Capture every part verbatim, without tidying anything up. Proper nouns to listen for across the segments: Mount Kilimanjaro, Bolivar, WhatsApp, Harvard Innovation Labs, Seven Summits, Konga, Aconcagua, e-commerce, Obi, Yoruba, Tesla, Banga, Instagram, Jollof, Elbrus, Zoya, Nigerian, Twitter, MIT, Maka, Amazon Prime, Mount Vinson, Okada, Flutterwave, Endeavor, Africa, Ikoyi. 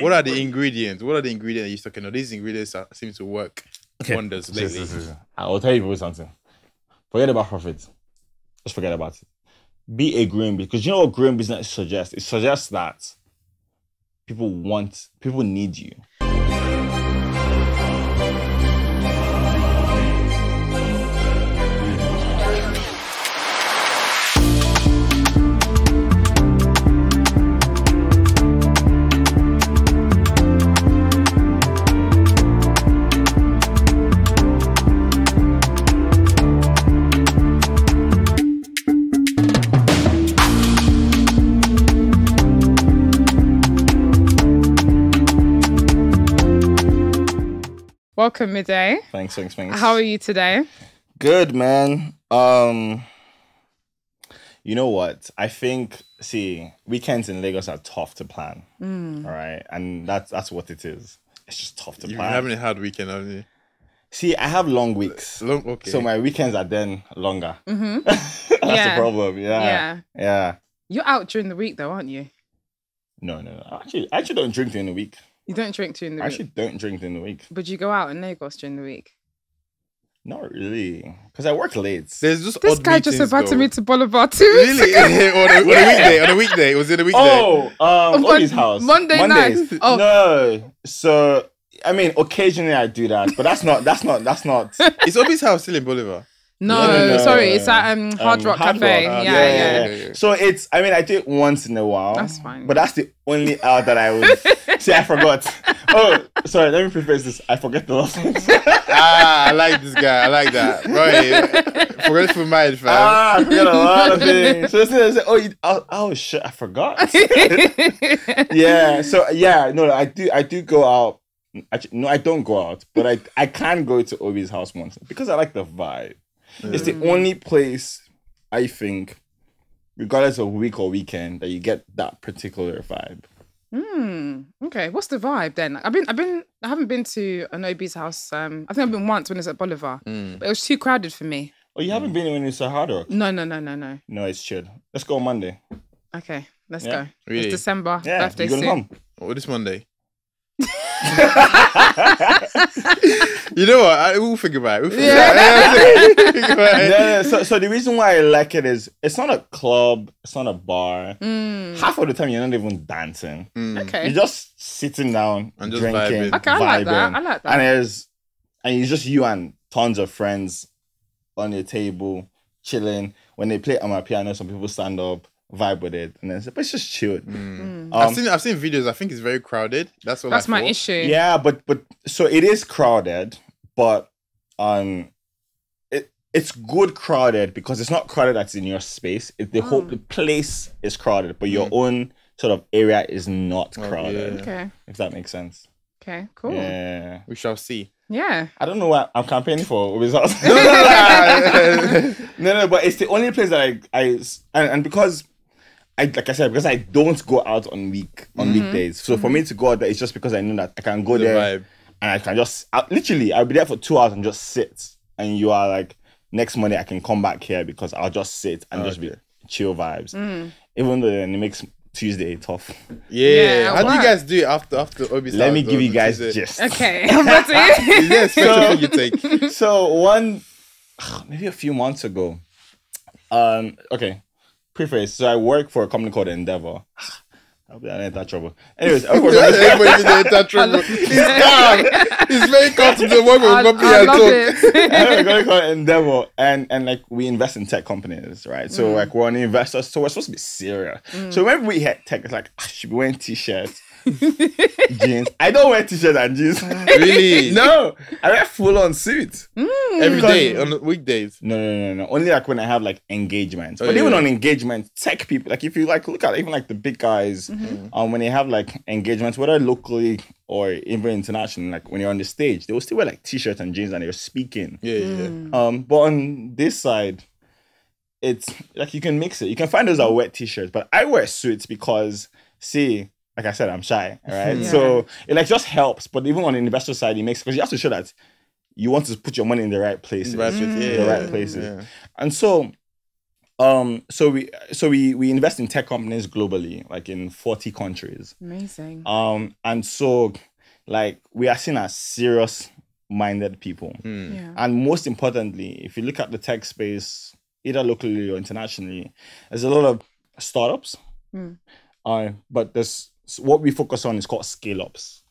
What are the ingredients? What are the ingredients you're talking about? These ingredients are, seem to work okay. wonders lately. Yes, yes, yes. I'll tell you something. Forget about profit. Just forget about it. Be a growing business. Because you know what growing business suggests? It suggests that people want, people need you. Welcome, Midday. Thanks, thanks, thanks. How are you today? Good, man. Um, you know what? I think, see, weekends in Lagos are tough to plan. Mm. All right? And that's that's what it is. It's just tough to you plan. You haven't had weekend, have you? See, I have long weeks. Long, okay. So my weekends are then longer. Mm-hmm. That's yeah. the problem. Yeah. yeah. Yeah. You're out during the week, though, aren't you? No, no, no. Actually, I actually don't drink during the week. You don't drink during the week? I actually don't drink during the week. But you go out in Lagos during the week? Not really. Because I work late. There's just This odd guy meetings, just invited me to Bolivar too. Really? on, a, on a weekday? On a weekday? It was in a weekday. Oh, um, Obi's house. Monday Mondays. night. Oh. No. So, I mean, occasionally I do that. But that's not, that's not, that's not. Is Obi's house still in Bolivar? No, no, no, no, sorry. No, no. It's at um, Hard Rock um, Hard Cafe. Rock. Yeah, yeah, yeah, yeah, yeah. So it's, I mean, I do it once in a while. That's fine. But that's the only out that I would. See, I forgot. Oh, sorry. Let me preface this. I forget the last things. Ah, I like this guy. I like that. Right. Forgetful mind, fam. Ah, I forget a lot of things. So this thing, I say, oh, you, oh, oh, shit, I forgot. Yeah. So yeah, no, I do, I do go out. Actually, no, I don't go out, but I, I can go to Obi's house once because I like the vibe. Yeah. It's the only place I think, regardless of week or weekend, that you get that particular vibe. Hmm. Okay. What's the vibe then? I've been, I've been, I haven't been to an Obi's house. Um, I think I've been once when it's at Bolivar, mm. but it was too crowded for me. Oh, you haven't mm. been when it's at Hard Rock? No, no, no, no, no. No, it's chill. Let's go on Monday. Okay, let's yeah. go. Really? It's December. Yeah, birthday soon. Home. Oh, this Monday. You know what? I, we'll think about it. We'll yeah. About it. We'll about it. Yeah, yeah. So, so the reason why I like it is it's not a club, it's not a bar. Mm. Half of the time you're not even dancing. Mm. Okay. You're just sitting down and just drinking, vibing. Okay, I like vibing, that. I like that. And there's, and it's just you and tons of friends on your table chilling. When they play on my piano, some people stand up, vibe with it, and then but it's just chilled. Mm. Um, I've seen I've seen videos. I think it's very crowded. That's what that's I my thought. issue. Yeah, but but so it is crowded, but um, it it's good crowded because it's not crowded that's in your space. It, the oh. whole the place is crowded, but your mm. own sort of area is not crowded. Oh, yeah. Okay, if that makes sense. Okay, cool. Yeah, we shall see. Yeah, I don't know what I'm campaigning for. Obi's house. no, no, no, no, no, but it's the only place that I I and, and because. I, like I said, because I don't go out on week on mm-hmm. weekdays, so mm-hmm. for me to go out there, it's just because I know that I can go the there vibe. And I can just I, literally I'll be there for two hours and just sit. And you are like, next Monday I can come back here because I'll just sit and okay. just be chill vibes. Mm. Even though then it makes Tuesday tough. Yeah. yeah How what? do you guys do it after after Obi's? Let me give you guys Tuesday. Just okay. Is there a special thing you take? So one, maybe a few months ago, um, okay. Preface. So I work for a company called Endeavor. I hope I ain't that trouble. Anyways, I work for that trouble. He's down. He's very comfortable working with company I talk. We're going to call Endeavor, and and like we invest in tech companies, right? So mm. like we're an investor, so we're supposed to be serious. Mm. So whenever we hit tech, it's like I should be wearing t-shirts, jeans. I don't wear t-shirts and jeans. Really? No, I wear full-on suits mm. every day on weekdays. No, no, no, no. Only like when I have like engagements. Oh, but yeah, even yeah. on engagements, tech people, like if you like look at even like the big guys, mm-hmm. um, when they have like engagements, whether locally or even internationally, like when you're on the stage, they will still wear like t-shirts and jeans and they're speaking. Yeah, yeah. Mm. yeah. Um, but on this side, it's like you can mix it. You can find those that wear t-shirts, but I wear suits because see. Like I said, I'm shy, right? Yeah. So it like just helps. But even on the investor side, it makes because you have to show that you want to put your money in the right places, right. Mm. the right places. Yeah. And so Um, so we so we we invest in tech companies globally, like in forty countries. Amazing. Um, and so like we are seen as serious-minded people. Mm. Yeah. And most importantly, if you look at the tech space, either locally or internationally, there's a lot of startups. Mm. Uh, but there's what we focus on is called scale-ups.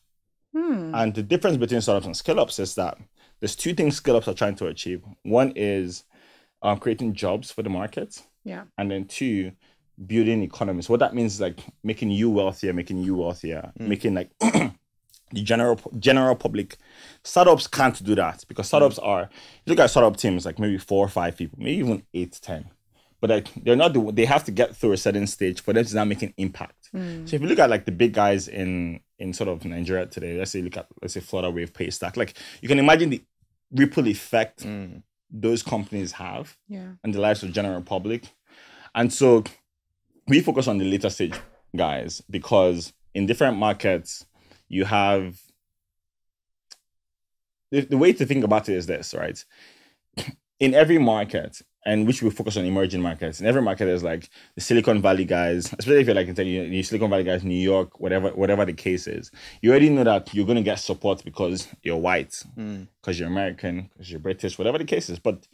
Mm. And the difference between startups and scale-ups is that there's two things scale-ups are trying to achieve. One is Um, creating jobs for the market, yeah, and then two, building economies. What that means is like making you wealthier, making you wealthier, mm. making like the general general public. Startups can't do that because startups mm. are. You look at startup teams, like maybe four or five people, maybe even eight, ten, but like they're not. The, they have to get through a certain stage for them to not make an impact. Mm. So if you look at like the big guys in in sort of Nigeria today, let's say look at let's say Flutterwave, PayStack, like you can imagine the ripple effect. Mm. Those companies have yeah. and the lives of the general public. And so we focus on the later stage guys because in different markets, you have... The, the way to think about it is this, right? In every market, and which we focus on emerging markets, in every market there's like the Silicon Valley guys, especially if you're like in the Silicon Valley guys, New York, whatever whatever the case is, you already know that you're going to get support because you're white, mm. because you're American, because you're British, whatever the case is. But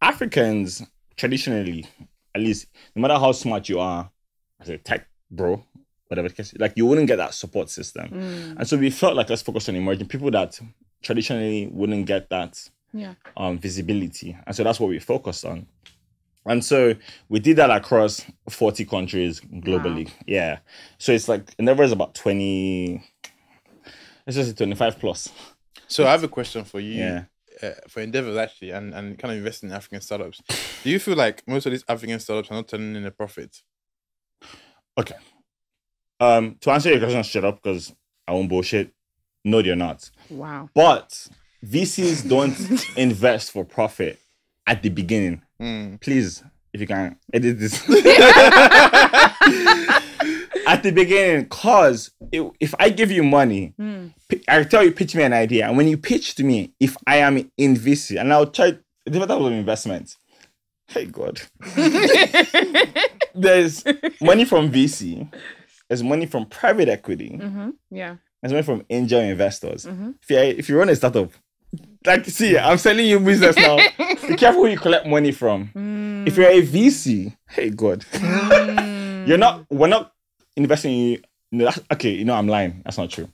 Africans, traditionally, at least, no matter how smart you are, as a tech bro, whatever the case is, like you wouldn't get that support system. Mm. And so we felt like let's focus on emerging people that traditionally wouldn't get that Yeah. Um, visibility. And so that's what we focused on. And so we did that across forty countries globally. Wow. Yeah. So it's like, Endeavor is about twenty, let's just say twenty-five plus. So I have a question for you, yeah. uh, for Endeavor actually, and, and kind of investing in African startups. Do you feel like most of these African startups are not turning in a profit? Okay. Um, to answer your question, shut up, because I won't bullshit. No, they're not. Wow. But... V Cs don't invest for profit at the beginning. Mm. Please, if you can edit this. At the beginning, because if I give you money, mm. I tell you, pitch me an idea. And when you pitch to me, if I am in V C, and I'll try different types of investments. Hey, God. There's money from V C. There's money from private equity. Mm-hmm. Yeah. There's money from angel investors. Mm-hmm. If, you, if you run a startup, like, see, I'm selling you business now. Be careful who you collect money from. Mm. If you're a V C, hey, God. Mm. You're not, we're not investing in you. No, that's, okay, you know, I'm lying. That's not true.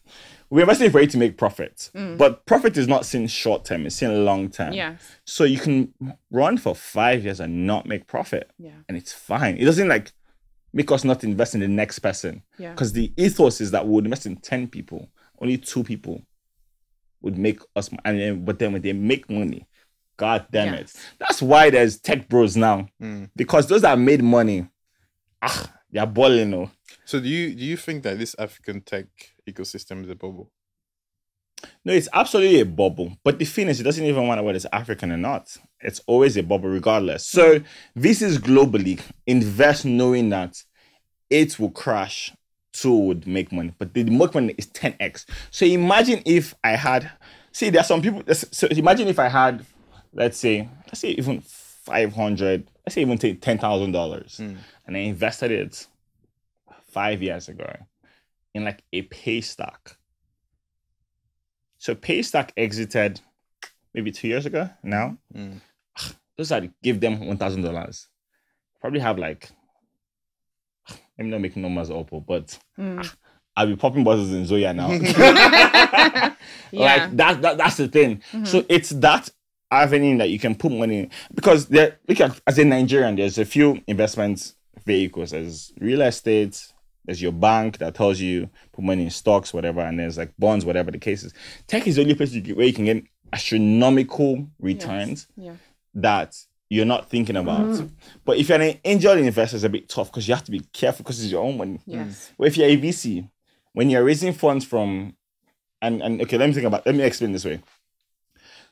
We're investing for you to make profit. Mm. But profit is not seen short term. It's seen long term. Yes. So you can run for five years and not make profit. Yeah. And it's fine. It doesn't like make us not invest in the next person. Because yeah. the ethos is that we would invest in ten people. Only two people would make us money. And then, but then when they make money, God damn yes. it. That's why there's tech bros now. Mm. Because those that made money, ah, they're balling. Oh. So do you do you think that this African tech ecosystem is a bubble? No, it's absolutely a bubble. But the thing is, it doesn't even matter whether it's African or not. It's always a bubble regardless. So V Cs globally invest knowing that eight will crash, two would make money. But the most money is ten X. So imagine if I had, see, there are some people, so imagine if I had, let's say, let's say even five hundred, let's say even take ten thousand dollars. Mm. And I invested it five years ago in like a PayStack. So PayStack exited maybe two years ago now. Mm. Those I'd give them one thousand dollars. Probably have like, let me not make numbers up, but mm. I'll be popping bottles in Zoya now. yeah. Like that, that, that's the thing. Mm-hmm. So it's that avenue that you can put money in. Because there, look at, as a Nigerian, there's a few investment vehicles. There's real estate, there's your bank that tells you put money in stocks, whatever, and there's like bonds, whatever the case is. Tech is the only place you get, where you can get astronomical returns yes. yeah. that you're not thinking about. Mm. But if you're an angel investor, it's a bit tough because you have to be careful because it's your own money. Yes. But if you're a V C, when you're raising funds from, and, and okay, let me think about, let me explain this way.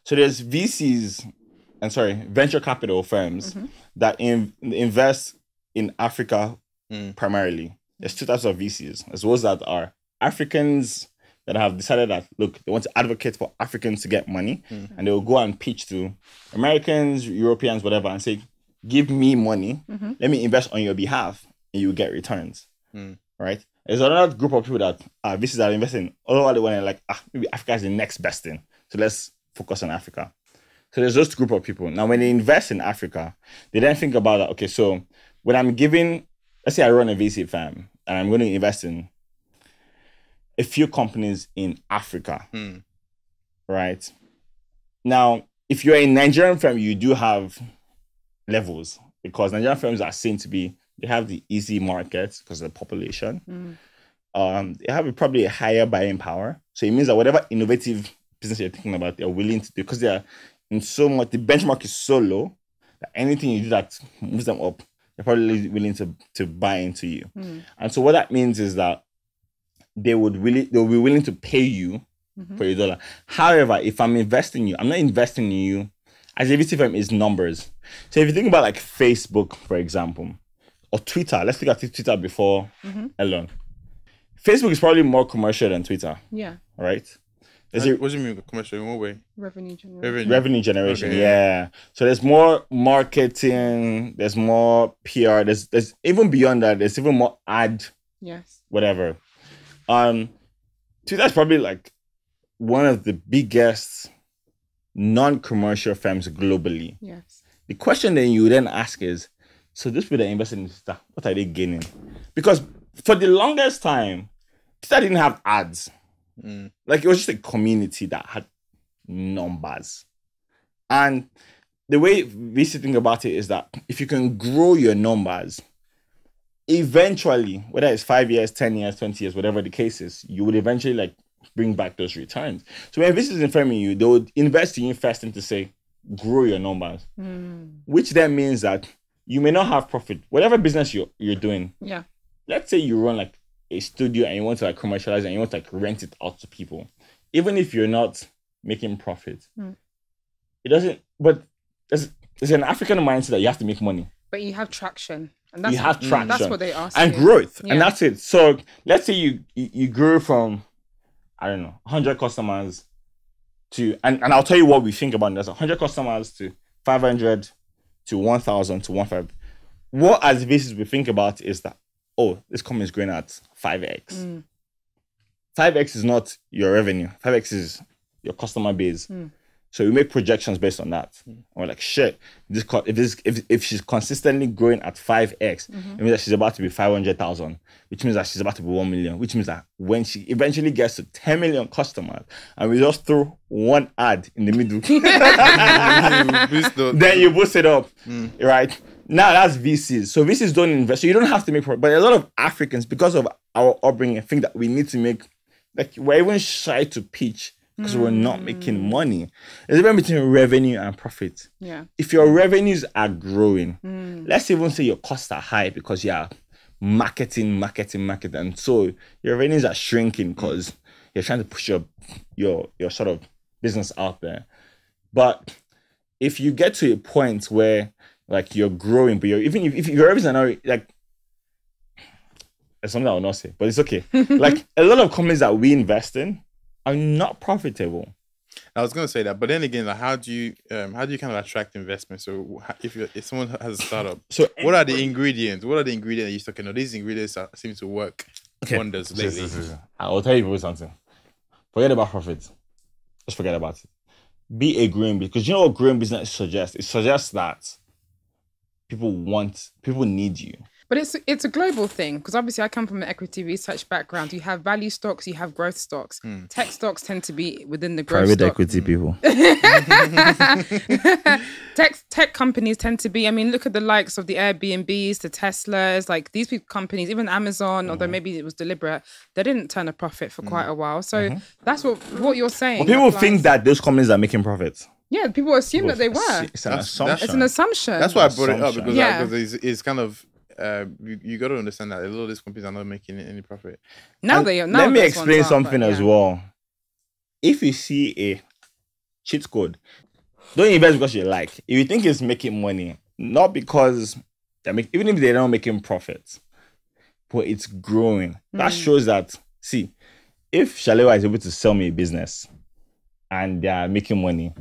So there's V Cs, and sorry, venture capital firms mm-hmm. that in, invest in Africa mm. primarily. There's two types of V Cs. There's those that are Africans that have decided that, look, they want to advocate for Africans to get money. Mm. And they will go and pitch to Americans, Europeans, whatever, and say, give me money, mm-hmm. let me invest on your behalf, and you get returns, mm. right? There's another group of people that uh, this is that investing all over the world, and like, ah, maybe Africa is the next best thing, so let's focus on Africa. So there's this group of people. Now, when they invest in Africa, they then think about that, okay, so when I'm giving, let's say I run a V C firm, and I'm going to invest in a few companies in Africa, mm. right? Now, if you're a Nigerian firm, you do have levels, because Nigerian firms are seen to be, they have the easy market because of the population. Mm. Um, they have a, probably a higher buying power. So it means that whatever innovative business you're thinking about, they're willing to do, because they're in so much, the benchmark is so low that anything you do that moves them up, they're probably willing to, to buy into you. Mm. And so what that means is that they would really, they'll be willing to pay you mm-hmm. for your dollar. However, if I'm investing in you, I'm not investing in you as a V C firm, is numbers. So if you think about like Facebook, for example, or Twitter, let's look at Twitter before mm-hmm. Elon. Facebook is probably more commercial than Twitter. Yeah. Right? Is it, what do you mean commercial? In what way? Revenue generation. Revenue, Revenue generation, okay. yeah. So there's more marketing, there's more P R, there's there's even beyond that, there's even more ad, yes, whatever. Um, Twitter's probably like one of the biggest non-commercial firms globally. Yes. The question then you then ask is, so these people that invested in Twitter, what are they gaining? Because for the longest time, Twitter didn't have ads. Mm. Like, it was just a community that had numbers. And the way we think about it is that if you can grow your numbers, eventually, whether it's five years, ten years, twenty years, whatever the case is, you would eventually like bring back those returns. So when investors invest in you, they would invest in you first and to say, grow your numbers, mm. which then means that you may not have profit. Whatever business you're, you're doing, yeah. let's say you run like a studio and you want to like commercialize and you want to like rent it out to people. Even if you're not making profit, mm. it doesn't, but there's, there's an African mindset that you have to make money. But you have traction. And that's, you have traction. That's what they ask. And you. Growth. Yeah. And that's it. So let's say you, you, you grew from, I don't know, one hundred customers to, and, and I'll tell you what we think about this, one hundred customers to five hundred to one thousand to one five. What as business we think about is that, oh, this company is growing at five X. Mm. five X is not your revenue. five X is your customer base. Mm. So we make projections based on that. Mm. And we're like, shit, this, if, this, if, if she's consistently growing at five X, mm-hmm. it means that she's about to be five hundred thousand, which means that she's about to be one million, which means that when she eventually gets to ten million customers, and we just throw one ad in the middle, then you boost it up, mm. right? Now that's V Cs. So V Cs don't invest. So you don't have to make profit. But a lot of Africans, because of our upbringing, think that we need to make, like, we're even shy to pitch because mm. we're not making money. There's a difference between revenue and profit. Yeah. If your revenues are growing, mm. let's even say your costs are high because you're marketing, marketing, marketing. And so your revenues are shrinking because mm. you're trying to push your, your, your sort of business out there. But if you get to a point where like you're growing, but you're even if, if your revenues are not like, it's something I will not say, but it's okay. Like a lot of companies that we invest in are not profitable. I was going to say that, but then again, like how do you um, how do you kind of attract investment? So if you if someone has a startup, so what are the ingredients? What are the ingredients you're talking about? These ingredients are, seem to work okay. wonders lately. Yes, yes, yes. I will tell you something. Forget about profit. Just forget about it. Be a growing business, because you know what growing business suggests. It suggests that people want, people need you. But it's it's a global thing, because obviously I come from an equity research background. You have value stocks, you have growth stocks. Mm. Tech stocks tend to be within the growth stock. Private equity people. tech, tech companies tend to be, I mean, look at the likes of the Airbnbs, the Teslas, like these big companies, even Amazon, mm. although maybe it was deliberate, they didn't turn a profit for mm. quite a while. So mm-hmm. that's what, what you're saying. Well, people applies. think that those companies are making profits. Yeah, people assume well, that they were. It's an that's, assumption. It's an assumption. That's why I brought it up, because yeah. like, it's, it's kind of, uh, you, you got to understand that a lot of these companies are not making any profit. Now and they are. Now let me explain something are, but, yeah. as well. If you see a cheat code, don't invest because you like. If you think it's making money, not because, they make, even if they're not making profits, but it's growing. Mm. That shows that, see, if Shalewa is able to sell me a business and they are making money,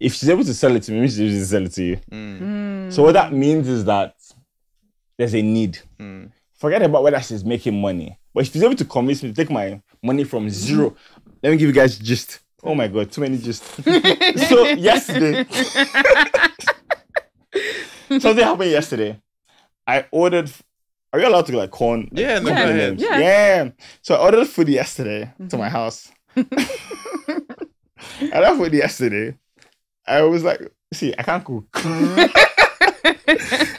if she's able to sell it to me, maybe she's able to sell it to you. Mm. Mm. So what that means is that there's a need. Mm. Forget about whether she's making money. But if she's able to convince me to take my money from zero, mm. let me give you guys gist. Oh my God, too many gist. So yesterday, something happened yesterday. I ordered, are you allowed to like corn? Yeah, no, yeah, yeah. yeah. yeah. So I ordered food yesterday mm-hmm. to my house. I ordered food yesterday. I was like, see, I can't cook.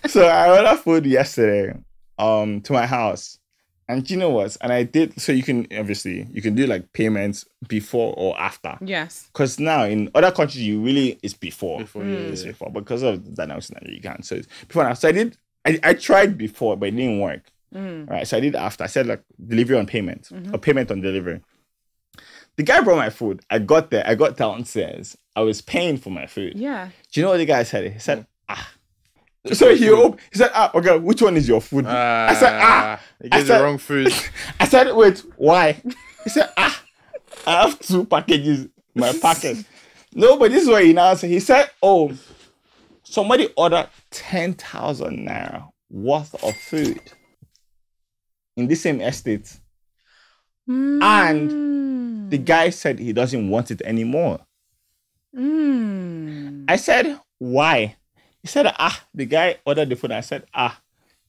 So I ordered food yesterday um, to my house. And you know what? And I did, so you can, obviously, you can do like payments before or after. Yes. Because now in other countries, you really, it's before. Before, mm. It's before. But because of that, now it's not, you can't. So it's before and after. So I did, I, I tried before, but it didn't work. Mm. Right. So I did after. I said like delivery on payment mm-hmm. or payment on delivery. The guy brought my food. I got there. I got downstairs. I was paying for my food. Yeah. Do you know what the guy said? He said, ah. So he, op- he said, ah, okay, which one is your food? Uh, I said, ah. He gave the wrong food. I said, wait, why? He said, ah, I have two packages, my package. No, but this is what he now said. He said, oh, somebody ordered ten thousand naira worth of food in the same estate. Mm. And the guy said he doesn't want it anymore. Mm. I said, why? He said, ah, the guy ordered the food. I said, ah,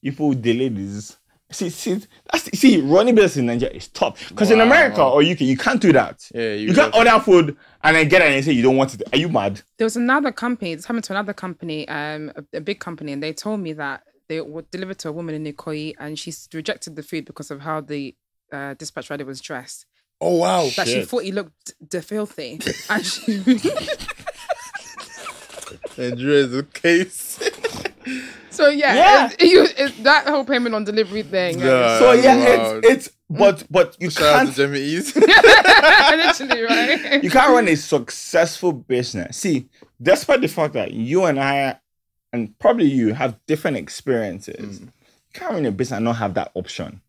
people delay this. See, see, that's, see, running business in Nigeria is tough. Because wow. in America or U K, you can't do that. Yeah, you, you can't order it. Food and then get it and they say you don't want it. Are you mad? There was another company, this happened to another company, um, a, a big company, and they told me that they were delivered to a woman in Ikoyi and she rejected the food because of how the uh, dispatch rider was dressed. Oh, wow. That Shit. She thought he looked d- filthy. And she... Nigeria is a case. So yeah, yeah. It's, you, it's that whole payment on delivery thing. Yeah, so yeah, wow. it's, it's but but you Shout can't. Jimmy's. Literally, right? You can't run a successful business. See, despite the fact that you and I, and probably you, have different experiences, mm. you can't run a business and not have that option.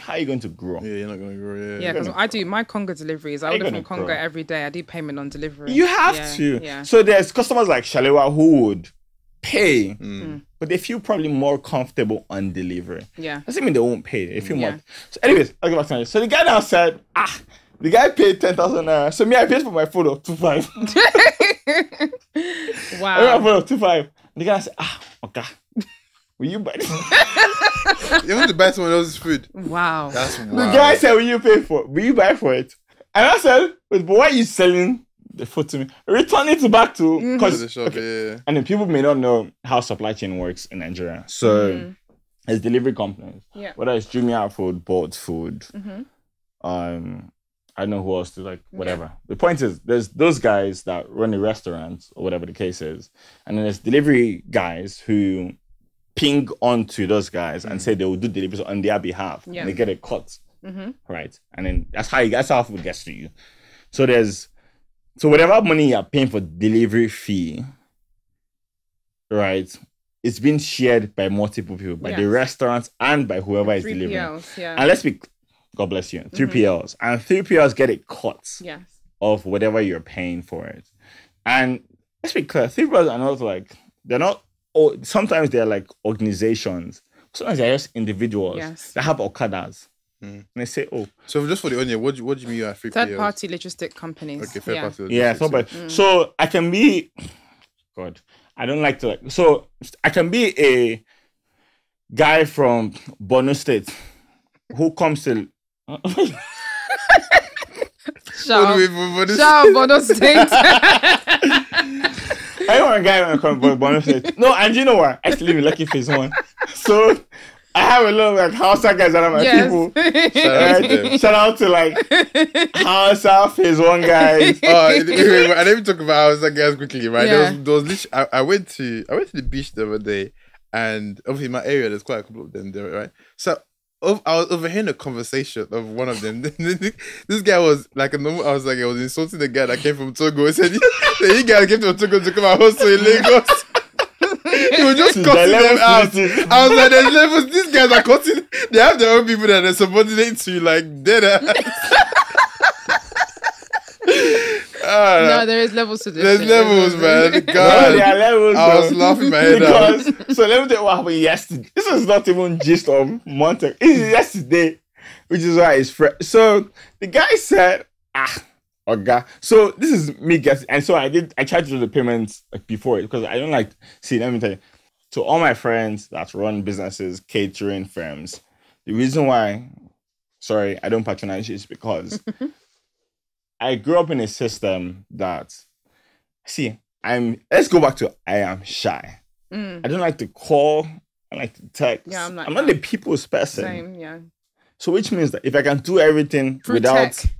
How are you going to grow? Yeah, you're not going to grow. Yeah, yeah. Because I do my Konga deliveries. I order from Konga every day. I do payment on delivery. You have yeah, to. Yeah. So there's customers like Shalewa who would pay, mm. but they feel probably more comfortable on delivery. Yeah, doesn't mean they won't pay. They feel yeah. more. So, anyways, I'll go back to my. So the guy now said, ah, the guy paid ten thousand naira. So me, I paid for my food of two five. Wow. I paid for my food of two five. The guy said, ah, okay. Will you buy this? You want to buy someone else's food? Wow. That's wild. The guy said, will you pay for it? Will you buy for it? And I said, but why are you selling the food to me? Return it back to... Mm-hmm. Cause, to the shop, okay. yeah. And the people may not know how supply chain works in Nigeria. So, mm-hmm. there's delivery companies. Yeah. Whether it's Jumia food, bought food. Mm-hmm. Um, I don't know who else to like, whatever. Yeah. The point is, there's those guys that run the restaurants or whatever the case is. And then there's delivery guys who... ping on to those guys mm. and say they will do deliveries on their behalf. Yeah. And they get a cut, mm-hmm. right? And then that's how you, that's how food gets to you. So there's, so whatever money you're paying for delivery fee, right? It's been shared by multiple people, by yes. the restaurants and by whoever and is delivering. P Ls, yeah. And let's be, God bless you, three P Ls. Mm-hmm. And three P Ls get a cut yes. of whatever you're paying for it. And let's be clear, three P Ls are not like, they're not, or sometimes they're like organizations. Sometimes they're just individuals yes. that have Okadas. Mm. And they say, oh. So just for the audience, what do you, what do you mean you are free Third players? Party logistic companies. Okay, third yeah. party logistics. Yeah, third mm. So I can be, God, I don't like to like, so I can be a guy from Borno State who comes to, Shout Borno State. I don't want a guy when I come from Borno State. No, and you know what? I still live in Lucky Phase one. So I have a lot of like Hausa guys that are my yes. people. Shout out, to Shout out to like Hausa Phase one guys. Oh, wait, wait, wait, I didn't even talk about Hausa guys quickly, right? Yeah. There was, there was literally, I, I went to I went to the beach the other day, and obviously in my area there's quite a couple of them there, right? So I was overhearing a conversation of one of them. This guy was like a normal. I was like, I was insulting the guy that came from Togo. I said, "You guys came from Togo to come and hustle in Lagos." He was just cutting them out. I was like, "There's levels. These guys are cutting. They have their own people that are subordinate to, like dead ass." uh, no, there is levels to this. There's thing. levels, man. God, there are levels. I was laughing my head because, out. So let me tell you what happened yesterday. This was not even gist of Monte. It's yesterday, which is why it's fresh. So the guy said, ah, okay. So this is me guessing, and so I did. I tried to do the payments like before it because I don't like. See, let me tell you. So all my friends that run businesses, catering firms, the reason why, sorry, I don't patronize you is because I grew up in a system that, see, I'm, let's go back to I am shy. Mm. I don't like to call. I like to text. Yeah, I'm not, I'm not a people's person. Same, yeah. So which means that if I can do everything through without... Tech.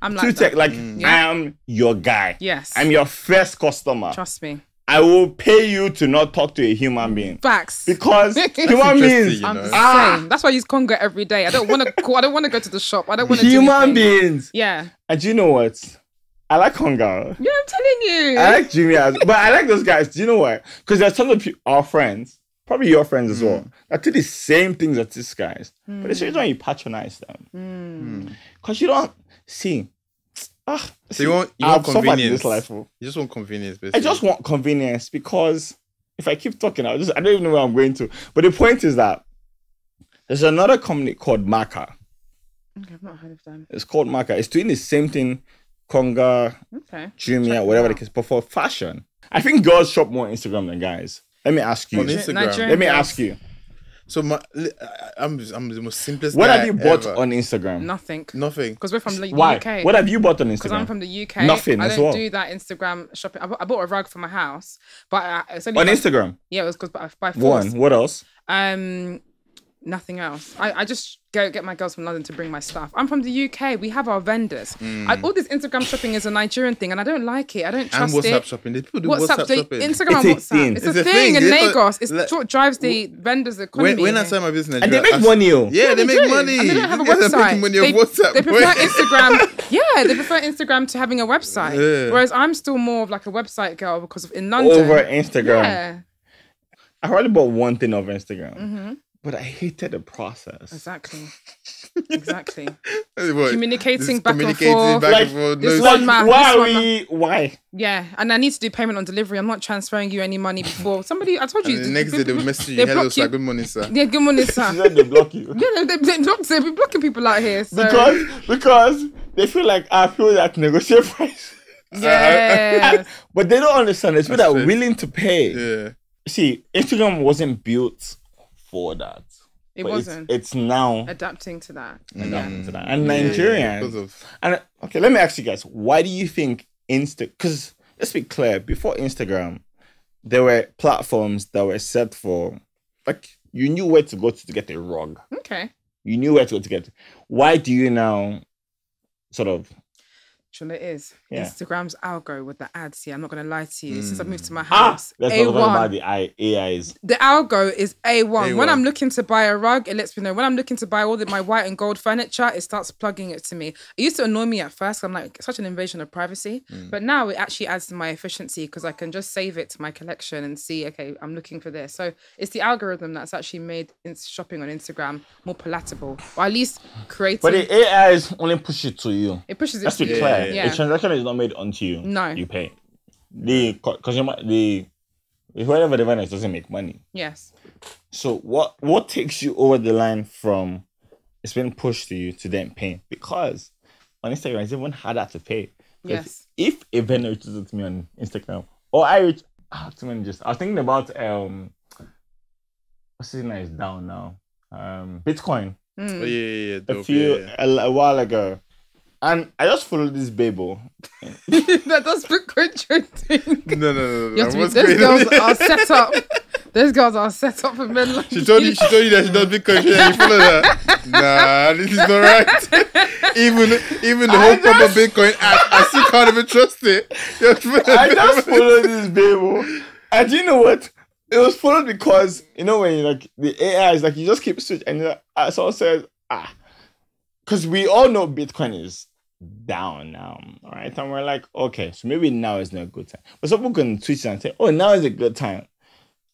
I'm like tech, Like, mm. yeah. I am your guy. Yes. I'm your first customer. Trust me. I will pay you to not talk to a human being. Facts. Because human beings, you know? I'm the ah. same. That's why I use Konga every day. I don't want to. I don't want to go to the shop. I don't want to. Human do beings. Yeah. And you know what? I like Konga. Yeah, I'm telling you. I like Jumia, but I like those guys. Do you know why? Because there's some of our friends, probably your friends as mm. well, that do the same things as these guys, mm. but it's the reason why you patronize them. Because mm. you don't see. Ah, so you want, you want convenience. This life. You just want convenience, basically. I just want convenience because if I keep talking, I just I don't even know where I'm going to. But the point is that there's another company called Maka. Okay, I've not heard of them. It's called Maka. It's doing the same thing, Konga, okay. Jumia, whatever the case, but for fashion. I think girls shop more on Instagram than guys. Let me ask you. On Instagram. Nigerian Let me guys. ask you. So my, I'm I'm the most simplest. What have you bought ever. on Instagram? Nothing. Nothing. Because we're from the Why? U K. What have you bought on Instagram? Because I'm from the U K. Nothing. I don't well. do that Instagram shopping. I bought a rug for my house, but I, it's only on by, Instagram. Yeah, it was because by, by force. One. What else? Um, nothing else. I I just go get my girls from London to bring my stuff. I'm from the U K. We have our vendors. Mm. I, all this Instagram shopping is a Nigerian thing, and I don't like it. I don't trust it. And WhatsApp it. shopping. They people do WhatsApp, WhatsApp shopping. Instagram and WhatsApp. It's, it's a, a thing, thing. in Lagos. It's like, what drives the vendors' economy. When, when I start my business, and they make money. Yeah, yeah they, they make do. money. And they don't have a website. Money they, WhatsApp, they prefer Instagram. Yeah, they prefer Instagram to having a website. Yeah. Whereas I'm still more of like a website girl because of, in London over Instagram. Yeah. I heard about one thing of Instagram. Mm-hmm. But I hated the process. Exactly. Exactly. What? Communicating back communicating and forth. Back like, and forth. No, like, man, why are we... Why? Yeah. And I need to do payment on delivery. I'm not transferring you any money before. Somebody... I told you... And the next day they will message you. Hello, sir. Good morning, sir. Yeah, good morning, sir. She said they block you. Yeah, they, they block They've been blocking people out here. So. Because, because they feel like I feel that negotiate price. Yeah. But they don't understand. It's people that are willing to pay. Yeah. See, Instagram wasn't built... for that. It but wasn't. It's, it's now... Adapting to that. Adapting yeah. to that. And yeah, Nigerians... Yeah, of... And okay, let me ask you guys, why do you think Insta... Because, let's be clear, before Instagram, there were platforms that were set for... Like, you knew where to go to, to get a rug. Okay. You knew where to go to get... Why do you now sort of... Sure it is. Yeah. Instagram's algo with the ads here. I'm not going to lie to you. Mm. Since I moved to my house, ah, let's A one. Talk about the A Is. The algo is A one. A one. When I'm looking to buy a rug, it lets me know. When I'm looking to buy all the, my white and gold furniture, it starts plugging it to me. It used to annoy me at first. I'm like, it's such an invasion of privacy. Mm. But now it actually adds to my efficiency because I can just save it to my collection and see, okay, I'm looking for this. So it's the algorithm that's actually made shopping on Instagram more palatable, or at least creative. But the A Is only push it to you. It pushes it that's to you. Clear. Yeah. The transaction is not made onto you. No. You pay. The consumer, the whoever the vendor doesn't make money. Yes. So what what takes you over the line from it's been pushed to you to then pay? Because on Instagram, it's even harder to pay. Yes. If a vendor reaches out to me on Instagram, or I reach out to managers, I was thinking about um what's his name is down now. Um Bitcoin. Mm. Oh, yeah, yeah, yeah. Dope, a few yeah, yeah. A, a while ago. And I just followed this babel. That does Bitcoin trading. No, no, no. no. Those girls are set up. Those girls are set up for men like She told you. you. She told you that she does Bitcoin trading. You follow that? Nah, this is not right. even even the I whole proper just... Bitcoin app, I still can't even trust it. I just followed this babel, and you know what? It was followed because you know when you like the A I is like you just keep switch, and like, someone says ah. Because we all know Bitcoin is down now, right? And we're like, okay, so maybe now is not a good time. But some people can tweet and say, oh, now is a good time.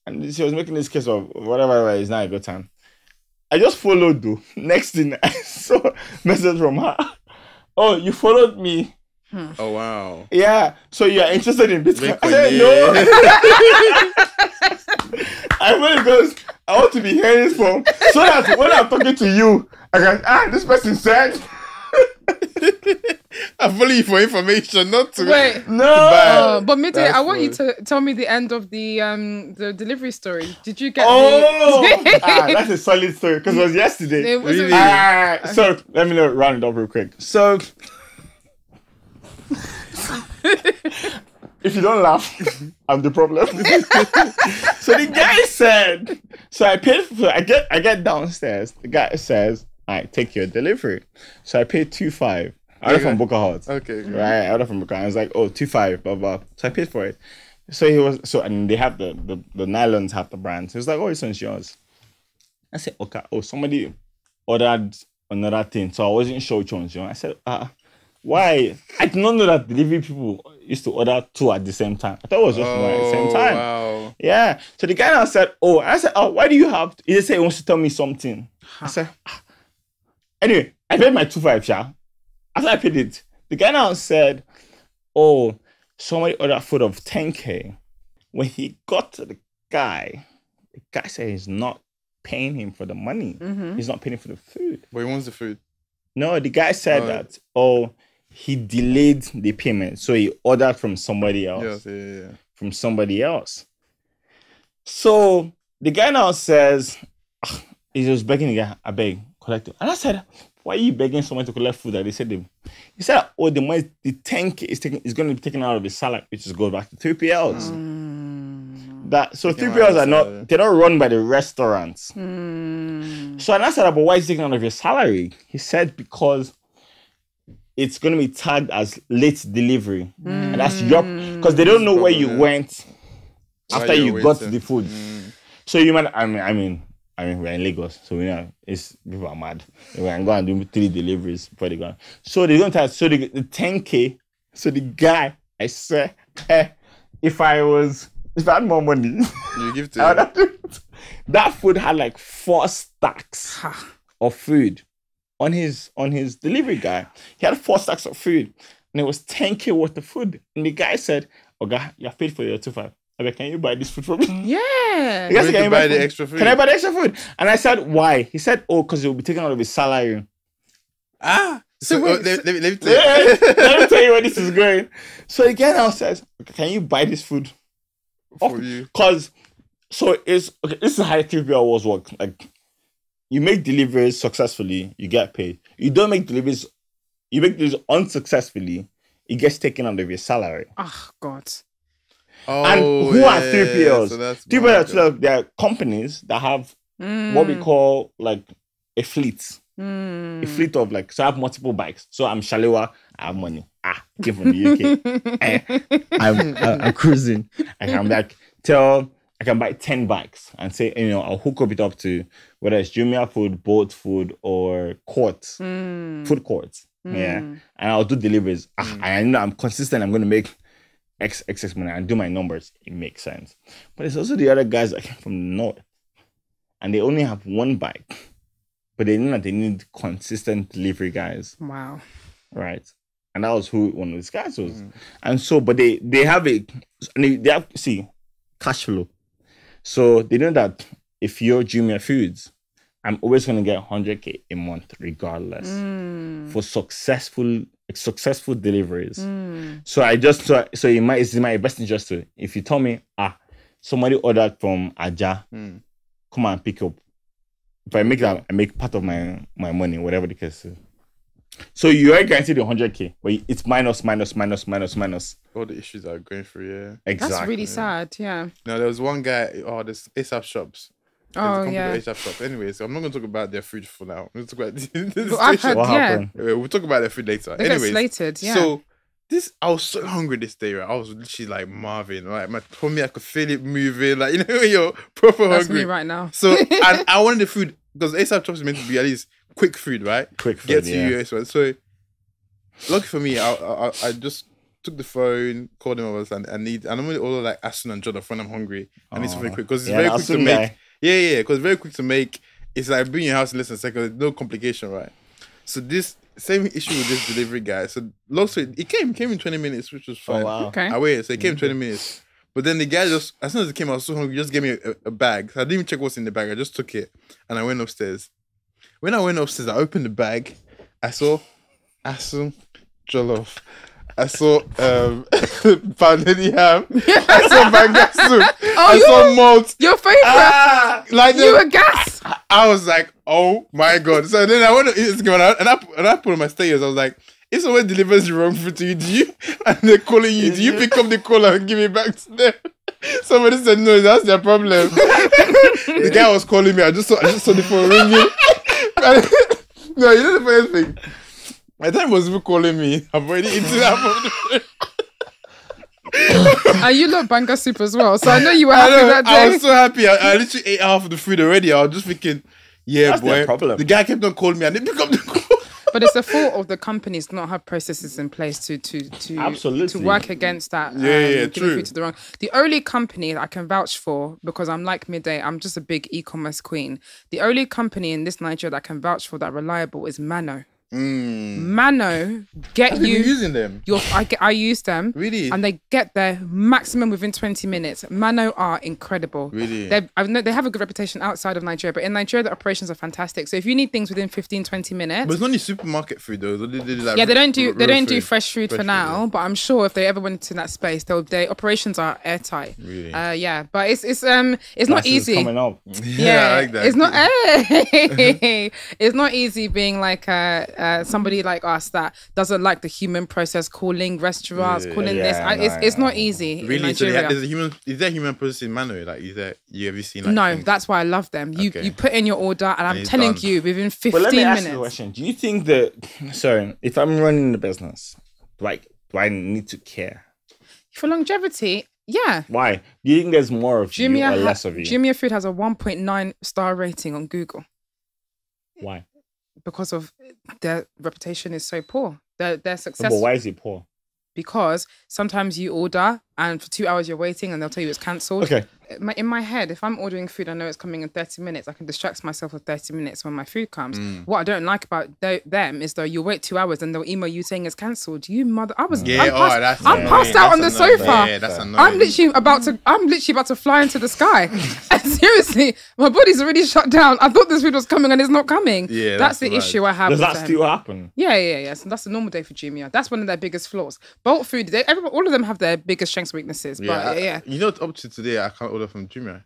And she was making this case of whatever, it's not a good time. I just followed, though. Next thing, I saw a message from her. Oh, you followed me Hmm. Oh, wow. Yeah. So you're interested in Bitcoin? I said, no. I want to go, I want to be hearing this from, so that when I'm talking to you, I can, ah, this person said. I'm only for information, not to wait. No, uh, but Mide, I want funny. you to tell me the end of the um the delivery story. Did you get? Oh, the... ah, that's a solid story because it was yesterday. It was really? ah, okay. So let me round it up real quick. So, if you don't laugh, I'm the problem. So the guy said. So I paid for. I get. I get downstairs. The guy says, "I right, take your delivery." So I paid two five. I ordered okay. from Boca Hot. Okay. Right. I ordered from Boca Hot. I was like, oh, two five, blah blah. So I paid for it. So he was so and they have the the, the nylons have the brands. So he was like, oh, this one's yours. I said, okay. Oh, somebody ordered another thing. So I wasn't sure which one's yours. I said, ah, uh, why? I did not know that delivery people used to order two at the same time. I thought it was just oh, one at the same time. Wow. Yeah. So the guy now said, oh, I said, oh, why do you have to? He said he wants to tell me something. Huh. I said, ah. Anyway, I paid my two five, yeah. After I paid it, the guy now said, oh, somebody ordered food of ten K. When he got to the guy, the guy said he's not paying him for the money. Mm-hmm. He's not paying for the food. But he wants the food. No, the guy said oh. that, oh, he delayed the payment. So he ordered from somebody else. Yes, yeah, yeah. From somebody else. So the guy now says, oh, he was begging the guy, I beg, collect it. And I said, why are you begging someone to collect food that they said they, he said, oh, the money, the ten K is taken, is going to be taken out of his salary, which is goes back to three P Ls. Mm. That so three P Ls are not, they're not run by the restaurants. Mm. So and I said, but why is it taken out of your salary? He said, because it's going to be tagged as late delivery, mm. and that's your, because they don't know where you went after you got the food. Mm. So you might, I mean, I mean. I mean, we're in Lagos, so we know it's people are mad. They can go and do three deliveries before they go. So they don't have. So the, the ten K. So the guy, I swear, eh, if I was, if I had more money, you give to I would have to, that food had like four stacks of food on his on his delivery guy. He had four stacks of food, and it was ten K worth of food. And the guy said, "Oh God, you have paid for your two five. Can you buy this food for me? Yeah. Can you buy, buy the extra food? Can I buy the extra food? And I said, why? He said, oh, because it will be taken out of his salary. Ah. So, so oh, let, let, me, let me tell you. Yeah, let me tell you where this is going. So again, I says, can you buy this food for you? Because, so it's, okay, this is how three P Ls work. Like, you make deliveries successfully, you get paid. You don't make deliveries, you make deliveries unsuccessfully, it gets taken out of your salary. Oh, God. Oh, and who yeah, are three P Ls? So three P Ls are they're companies that have mm. what we call like a fleet. Mm. A fleet of like, so I have multiple bikes. So I'm Shalewa, I have money. Ah, came from the U K. I, I'm, uh, I'm cruising. I can like tell, I can buy ten bikes and say, you know, I'll hook up it up to whether it's Jumia food, boat food, or court, mm. food courts. Mm. Yeah. And I'll do deliveries. Mm. Ah, I know I'm consistent. I'm going to make X, X, X money and do my numbers, it makes sense. But it's also the other guys that came from the north and they only have one bike, but they know that they need consistent delivery guys. Wow. Right. And that was who one of these guys was. Mm. And so, but they they have a, they, they have, see, cash flow. So they know that if you're Jumia Foods, I'm always going to get one hundred K a month regardless mm. for successful successful deliveries. Mm. So I just so, so it might it's in my best interest to if you tell me ah somebody ordered from Aja, mm. come and pick up. If I make that, I make part of my my money, whatever the case is. So you are guaranteed one hundred K, but it's minus, minus, minus, minus, minus. All the issues are going through, yeah. Exactly. That's really yeah. sad. Yeah. No, there was one guy. Oh, this ASAP Chops. Oh yeah. Anyway, so I'm not going to talk about their food for now. We'll talk about this I've had, what yeah. We'll talk about their food later. They Anyways, slated, yeah. So this, I was so hungry this day, right? I was literally like marveling, like my tummy, I could feel it moving, like you know, you're proper That's hungry me right now. So and I wanted the food because ASAP Chops is meant to be at least quick food, right? Quick food. Get to yeah. you, so, so lucky for me, I, I I just took the phone, called him. I was like, I need, and I'm only order like Aston and John when I'm hungry. I need something quick because it's yeah, very quick to make. Guy. Yeah, yeah, because very quick to make. It's like being in your house in less than a second. No complication, right? So this same issue with this delivery guy. So long story, it came came in twenty minutes, which was fine. Oh, wow. Okay. I waited, so it came twenty minutes. But then the guy just, as soon as it came, I was so hungry, he just gave me a, a bag. So I didn't even check what's in the bag. I just took it and I went upstairs. When I went upstairs, I opened the bag. I saw Asun Jollof. I saw um, pounded ham. I saw banga soup. Oh, I saw malt. Your favorite. Ah, like you were gas. I, I was like, oh my God. So then I went to Instagram and I, and I put on my status. I was like, if someone delivers the wrong food to you, do you, and they're calling you, do you pick up the cola and give it back to them? Somebody said, no, that's their problem. The guy was calling me. I just saw, I just saw the phone ringing. No, you know the first thing. My time was even calling me. I've already eaten that. And you love banga soup as well, so I know you were happy know, that day. I was so happy. I, I literally ate half of the food already. I was just thinking, yeah, that's boy. Problem. The guy kept on calling me. I didn't pick up the call. But it's the fault of the companies not have processes in place to to to, absolutely. To work against that. Um, yeah, yeah, true. Food to the, wrong. The only company that I can vouch for, because I'm like Midday, I'm just a big e-commerce queen. The only company in this Nigeria that I can vouch for that reliable is Mano. Mm. Mano get I've you using them. Your, I, I use them really, and they get their maximum within twenty minutes. Mano are incredible. Really, they they have a good reputation outside of Nigeria, but in Nigeria the operations are fantastic. So if you need things within fifteen, twenty minutes, but it's only supermarket food though. They, they, like, yeah, they don't do they don't food. do fresh food fresh for now. Food, yeah. But I'm sure if they ever went into that space, they'll their operations are airtight. Really, uh, yeah. But it's it's um it's not easy. Coming up. Yeah, yeah, I like that. It's not. Hey, it's not easy being like uh. Uh, somebody like us that doesn't like the human process, calling restaurants, yeah, calling yeah, this. I, no, it's, it's not easy. Really? In Nigeria. So is, a human, is there human process in Mano? Like, is there, you have you seen? Like, no, things? That's why I love them. You okay. you put in your order, and, and I'm telling done. you, within fifteen well, let me minutes. Ask you a question. Do you think that? Sorry, if I'm running the business, like, do I need to care for longevity? Yeah. Why? Do you think there's more of Jumia you or ha- less of you? Jumia Food has a one point nine star rating on Google. Why? Because of their reputation is so poor. Their, their success... But why is it poor? Because sometimes you order and for two hours you're waiting and they'll tell you it's cancelled. Okay. My, in my head, if I'm ordering food, I know it's coming in thirty minutes. I can distract myself with thirty minutes when my food comes. Mm. What I don't like about th- them is though you wait two hours and they'll email you saying it's cancelled. You mother... I was... Yeah, I'm passed, oh, that's I'm passed out that's on the annoying. sofa. Yeah, that's annoying. I'm literally about to... I'm literally about to fly into the sky. Seriously, my body's already shut down. I thought this food was coming and it's not coming. Yeah, that's, that's the right. issue I have. Does that still happen? Yeah, yeah, yeah. So that's a normal day for Jumia. That's one of their biggest flaws. Bolt Food, they, everybody, all of them have their biggest strengths, weaknesses. Yeah, but I, yeah. You know, up to today, I can't order from Jumia.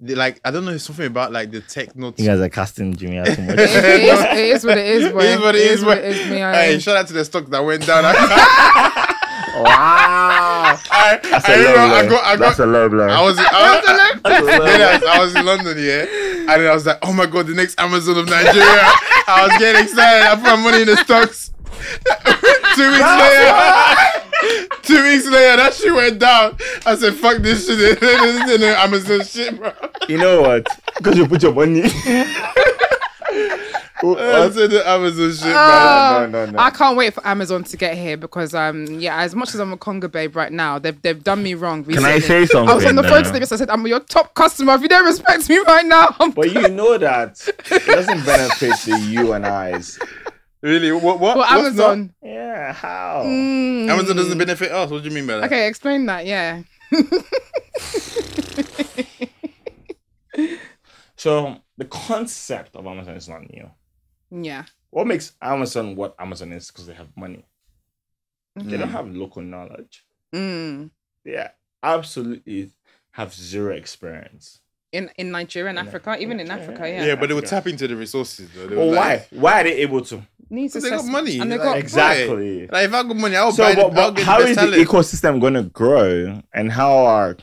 They, like, I don't know, it's something about like the tech not. You guys are casting Jumia too much. it, is, it is what it is, boy. It is what it, it is, is, what it is, me, I Hey, mean. Shout out to the stock that went down. Wow. I, that's I, a low know, I got, I got, that's a low blow. I was, I, I, I, I was in London, yeah, and then I was like, oh my God, the next Amazon of Nigeria. I was getting excited. I put my money in the stocks. Two weeks later, two weeks later, that shit went down. I said, fuck this shit. This is the Amazon shit, bro. You know what? Because you put your money. I said the Amazon shit, uh, no, no, no, no. I can't wait for Amazon to get here because, um, yeah, as much as I'm a Konga babe right now, they've they've done me wrong recently. Can I say something? I was on the phone to them. I said, I'm your top customer. If you don't respect me right now, I'm but you know that it doesn't benefit the you and I's. Really? What? What? Well, Amazon. Not... Yeah, how? Mm. Amazon doesn't benefit us. What do you mean by that? Okay, explain that, yeah. So, the concept of Amazon is not new. Yeah. What makes Amazon what Amazon is because they have money. Mm-hmm. They don't have local knowledge. Mm. Yeah, absolutely have zero experience. In in Nigeria and Africa, even in Africa, yeah. Yeah, but they would tap into the resources though. Well, why? Like, why are they able to? Because they got money. And they got exactly. Like if I got money, I'll so, buy. So, but, but how is talent. the ecosystem going to grow, and how are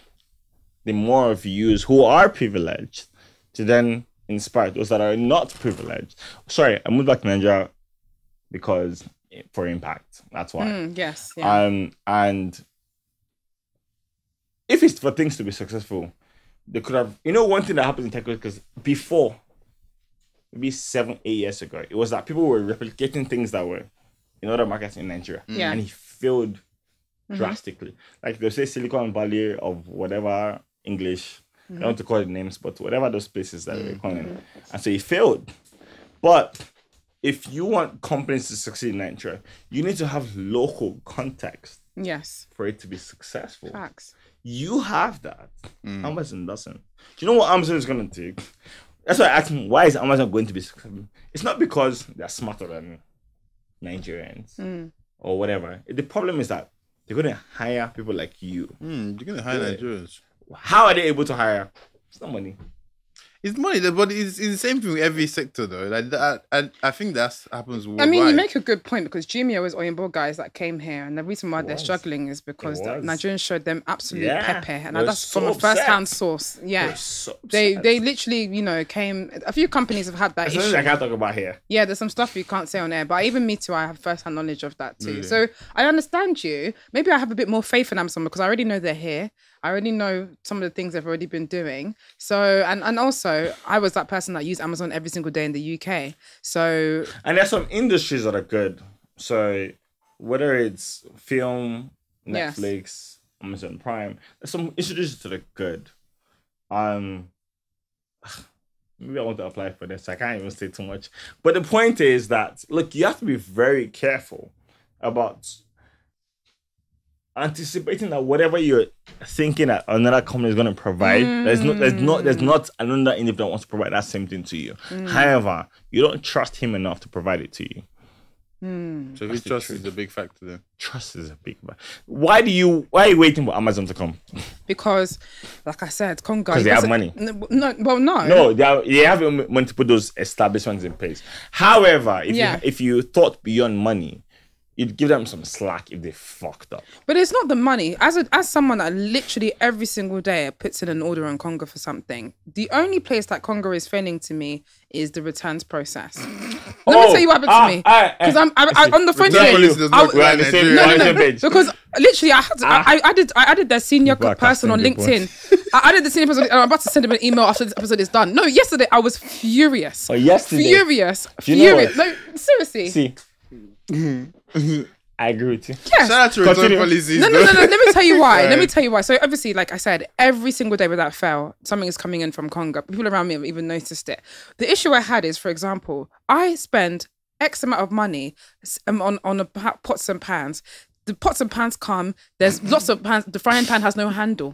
the more of yous who are privileged to then inspire those that are not privileged? Sorry, I moved back to Nigeria because for impact. That's why. Mm, yes. Yeah. Um, and if it's for things to be successful. They could have, you know, one thing that happens in tech because before, maybe seven, eight years ago, it was that people were replicating things that were in other markets in Nigeria. Yeah. And it failed mm-hmm. drastically. Like they'll say Silicon Valley of whatever English, mm-hmm. I don't want to call it names, but whatever those places that mm-hmm. they're calling. Mm-hmm. And so it failed. But if you want companies to succeed in Nigeria, you need to have local context. Yes. For it to be successful. Facts. You have that. Mm. Amazon doesn't. Do you know what Amazon is going to do? That's why I asked him, why is Amazon going to be successful? It's not because they're smarter than Nigerians mm. or whatever. The problem is that they're going to hire people like you. Mm, they're going to hire Nigerians. How are they able to hire? It's not money. It's money, but it's, it's the same thing with every sector, though. Like that, I, I think that happens worldwide. I mean, you make a good point because Jumia was Oyinbo guys that came here, and the reason why they're struggling is because the Nigerians showed them absolute yeah. pepe, and We're that's so from upset. a first-hand source. Yeah, so they they literally, you know, came. A few companies have had that issue. There's something I can't talk about here. Yeah, there's some stuff you can't say on air, but even me too, I have first-hand knowledge of that too. Really? So I understand you. Maybe I have a bit more faith in Amazon because I already know they're here. I already know some of the things they've already been doing. So, and, and also, I was that person that used Amazon every single day in the U K. So, and there's some industries that are good. So, whether it's film, Netflix, yes. Amazon Prime, there's some industries that are good. Um, maybe I want to apply for this. I can't even say too much. But the point is that, look, you have to be very careful about anticipating that whatever you're thinking that another company is going to provide, mm. there's not, there's not, there's not another individual that wants to provide that same thing to you. Mm. However, you don't trust him enough to provide it to you. Mm. So if trust is a big factor then. Trust is a big factor. Why do you? Why are you waiting for Amazon to come? Because, like I said, Konga. Because they have money. No, well, no. No, they have, they have money to put those establishments in place. However, if yeah. you, if you thought beyond money, you'd give them some slack if they fucked up. But it's not the money. As a, as someone that literally every single day puts in an order on Konga for something, the only place that Konga is failing to me is the returns process. Let oh, me tell you what happened ah, to me. Because I'm I, I, on the phone today. No, no, no. Because literally, I had to, ah. I, I did I added their senior person on LinkedIn. I added the senior person. I'm about to send him an email after this episode is done. No, yesterday I was furious. Oh, yesterday. Furious. You furious. No, seriously. See. I agree with you. Yes. Shout out to return policies. No, no, no, no. Let me tell you why. Let me tell you why. So obviously, like I said, every single day without fail, something is coming in from Konga. People around me have even noticed it. The issue I had is, for example, I spend X amount of money on on a pots and pans. The pots and pans come. There's lots of pans. The frying pan has no handle.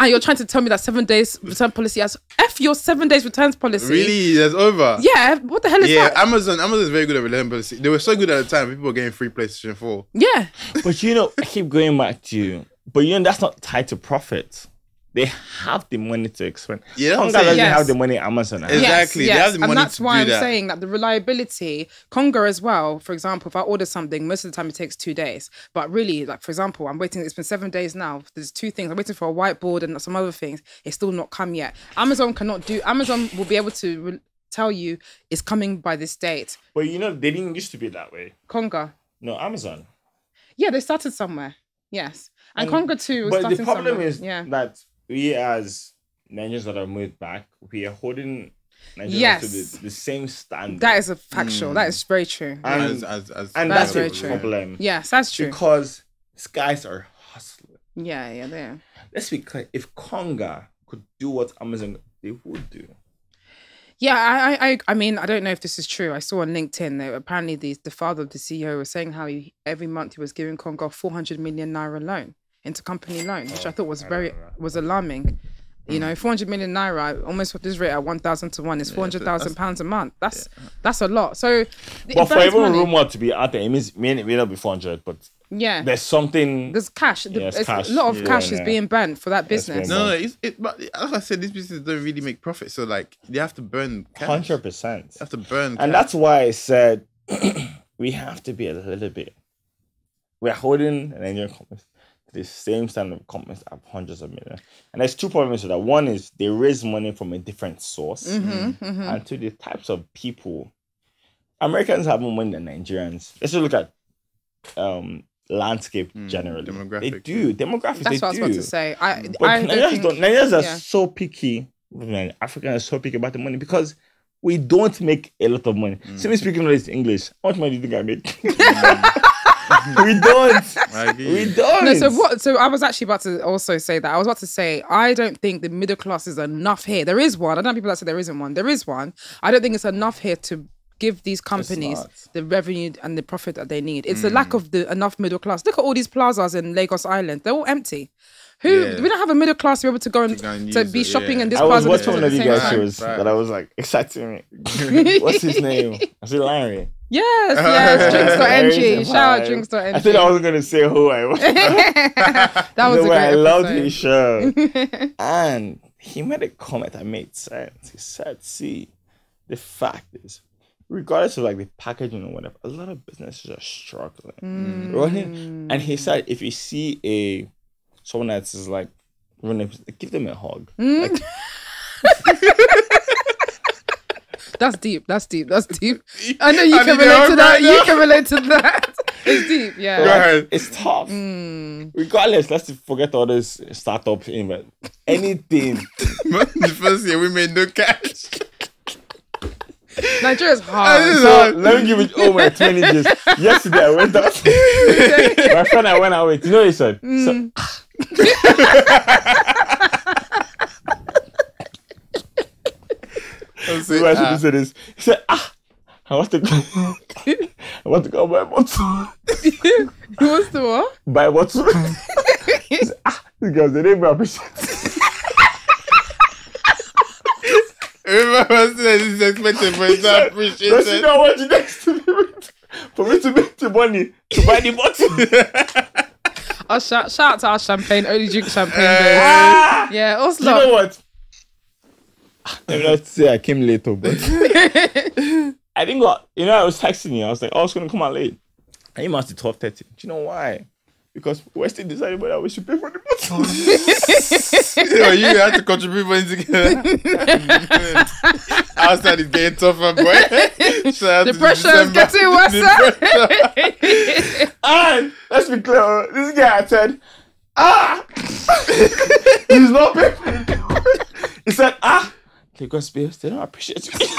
And you're trying to tell me that seven days return policy has... F your seven days returns policy. Really? That's over. Yeah. What the hell is yeah, that? Yeah, Amazon Amazon is very good at return policy. They were so good at the time. People were getting free PlayStation four. Yeah. But you know, I keep going back to you. But you know, that's not tied to profit. They have the money to expend. Yeah, Konga doesn't yes. have the money Amazon has. Exactly. Yes, yes. They have the money and that's to why do I'm that. saying that the reliability, Konga as well, for example, if I order something, most of the time it takes two days. But really, like for example, I'm waiting, it's been seven days now. There's two things. I'm waiting for a whiteboard and some other things. It's still not come yet. Amazon cannot do, Amazon will be able to re- tell you it's coming by this date. Well, you know, they didn't used to be that way. Konga. No, Amazon. Yeah, they started somewhere. Yes. And, and Konga too was but starting somewhere. But the problem somewhere. is yeah. that... we as Nigerians that have moved back, we are holding Nigerians yes. to the, the same standard. That is a factual. Mm. That is very true. And, as, as, as and that's, that's very true. Problem. Yes, that's true. Because these guys are hustling. Yeah, yeah, they are. Let's be clear. If Konga could do what Amazon, they would do. Yeah, I, I, I mean, I don't know if this is true. I saw on LinkedIn that apparently the, the father of the C E O was saying how he, every month he was giving Konga four hundred million naira loan. Intercompany loan, which oh, I thought was very was alarming. You know, four hundred million naira, almost at this rate at one thousand to one, is four hundred thousand yeah, pounds a month. That's yeah. that's a lot. So, but for everyone rumour to be out there, it means it may not be four hundred, but yeah, there's something. There's cash. Yeah, there's cash. A lot of yeah, cash yeah. is being burnt for that business. No, no, it's, it, but like I said, these businesses don't really make profit, so like they have to burn cash. Hundred percent. Have to burn, cash. And that's why I said we have to be a little bit. We're holding an Nigerian company. The same standard of companies have hundreds of millions. And there's two problems with that. One is they raise money from a different source. Mm-hmm, mm-hmm. And two, the types of people. Americans have more money than Nigerians. Let's just look at um, landscape mm, generally. Demographic. They do. Demographics, That's they do. That's what I was about to say. I, but I Nigerians, think, don't, Nigerians yeah. are so picky. Africans are so picky about the money because we don't make a lot of money. Mm. Simply speaking, it's English. How much money do you think I make? we don't we don't no, so what so I was actually about to also say that I was about to say I don't think the middle class is enough here. There is one. I don't know people that say there isn't one. There is one. I don't think it's enough here to give these companies the revenue and the profit that they need. It's mm. the lack of the enough middle class. Look at all these plazas in Lagos Island. They're all empty. Who yeah. we don't have a middle class to be able to go and, to, and to be it, shopping yeah. in this plaza. I was watching one of you guys' shows that I was like, exciting. What's his name? I said Larry. Yes, yes, Drinks dot N G. Shout out Drinks dot N G. I think I wasn't going to say who I was. That was no, a great I episode. Loved his show. And he made a comment that made sense. He said, see, the fact is, regardless of like the packaging or whatever, a lot of businesses are struggling. Mm. Running. And he said, if you see a someone that's is like, running, give them a hug. Mm. Like, That's deep. That's deep. That's deep. I know you I can relate to that. Right you can relate to that. It's deep. Yeah. Right. It's tough. Mm. Regardless, let's forget all this startup investment. Anything. The first year we made no cash. Nigeria's hard. So, let me give it over oh, twenty years. Yesterday I went out. My friend I went out with. You know what he said? Mm. So, Say, I ah. said this. He said, ah, I want to go. I want to go buy water. He wants to what? Buy water. He said, ah, because they didn't appreciate it. Remember, I said this is expected, but it's not appreciated. Don't you know what you next to me with? For me to make the money to buy the water. I'll shout, shout out to our champagne, only drink champagne. Uh, yeah, also. You know what? I'm not say I came late, but I think what you know, I was texting you. I was like, oh, I was gonna come out late. I came out to twelve thirty. Do you know why? Because we still decided whether we should pay for the bottle. So you had to contribute money together. Outside is getting tougher, boy. So the pressure is getting worse. And let's be clear, this guy I said, ah, he's not paying for the bottle. He said, ah. Lagos babes, they don't appreciate you.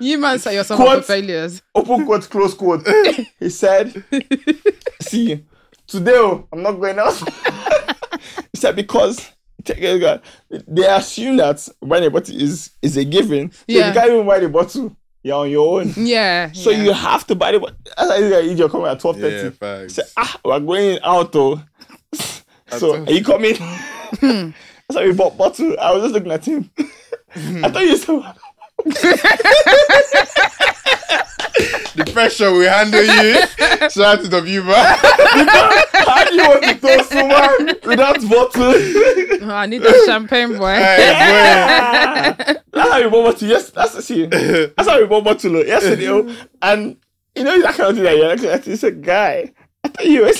You man set yourself quote, up for failures. Open quote, close quote. He said, see, today I'm not going out. He said, because they assume that buying a bottle is, is a given. So yeah. You can't even buy the bottle. You're on your own. Yeah. So yeah. You have to buy the bottle. That's why like you're coming at twelve thirty. Yeah, he said, ah, we're going out though. So, are you coming? I said, we bought bottle. I was just looking at him. I thought you said, the pressure we handle you. Shout out to the viewer. How do you want to talk someone without bottle? Oh, I need that champagne, boy. Hey, boy. That's how we bought bottle. Yes, that's the scene. That's how we bought bottle yesterday. And you know, that kind of thing that you're looking at. It's a guy. I thought you were.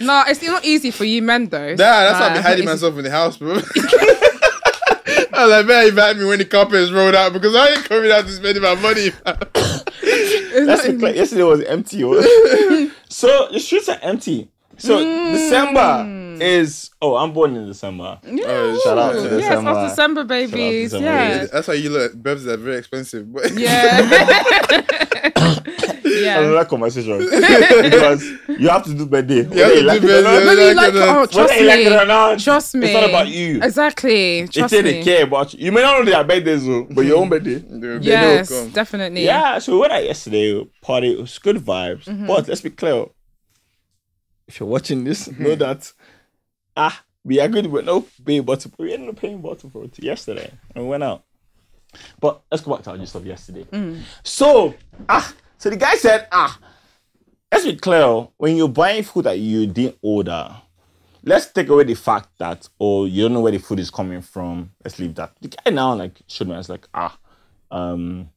No, it's not easy for you men though. Nah, that's nah, why I've been hiding myself in the house, bro. I was like, man, you invited me when the carpet is rolled out because I ain't coming out to spend my money. That's because yesterday was empty. So the streets are empty. So mm. December is oh, I'm born in December. Yeah. Oh, shout out to December. Yes, that's December babies. December. Yeah. That's why you look bevs are very expensive. Yeah. Yeah. Another conversation because you have to do birthday. You like it. Trust me. It's not about you. Exactly. Trust me. They care about you. You may not know their birthdays, though, but your own birthday. Yes, definitely. Yeah. So we went out yesterday. Party. It was good vibes. Mm-hmm. But let's be clear. If you're watching this, mm-hmm. know that ah, we agreed we no paying bottle. We ended up paying bottle for it yesterday, and we went out. But let's go back to our gist of yesterday. Mm. So ah. So the guy said, ah, let's be clear, when you're buying food that you didn't order, let's take away the fact that, oh, you don't know where the food is coming from. Let's leave that. The guy now, like, showed me, I was like, ah, um,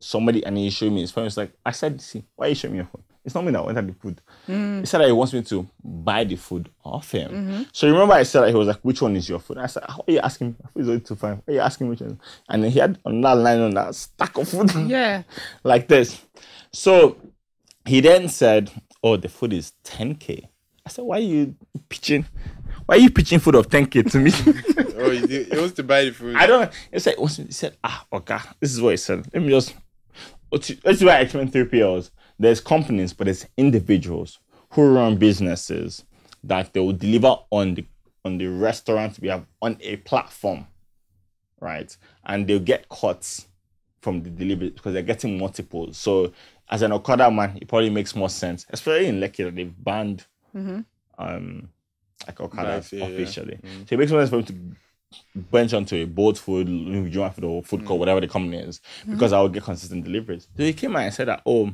somebody, and he showed me his phone. He was like, I said, see, why are you showing me your phone? It's not me that went at the food. Mm. He said that he wants me to buy the food off him. Mm-hmm. So remember I said that he was like, which one is your food? And I said, how are you asking? My food is only two five. Why are you asking which one? And then he had another line on that stack of food. Yeah. Like this. So he then said, oh, the food is ten K. I said, why are you pitching? Why are you pitching food of ten K to me? Oh, he wants to buy the food. I don't know. He said, he said, ah, okay. This is what he said. Let me just, let's do I explain three P Ls. There's companies, but there's individuals who run businesses that they will deliver on the on the restaurants we have on a platform, right? And they'll get cuts from the delivery because they're getting multiples. So as an Okada man, it probably makes more sense, especially in Lekki, they've banned mm-hmm. um, like Okada officially. Yeah. Mm-hmm. So it makes more sense for them to bench onto a boat food, jump food or food court, mm-hmm. whatever the company is, because mm-hmm. I would get consistent deliveries. So he came and said that, oh,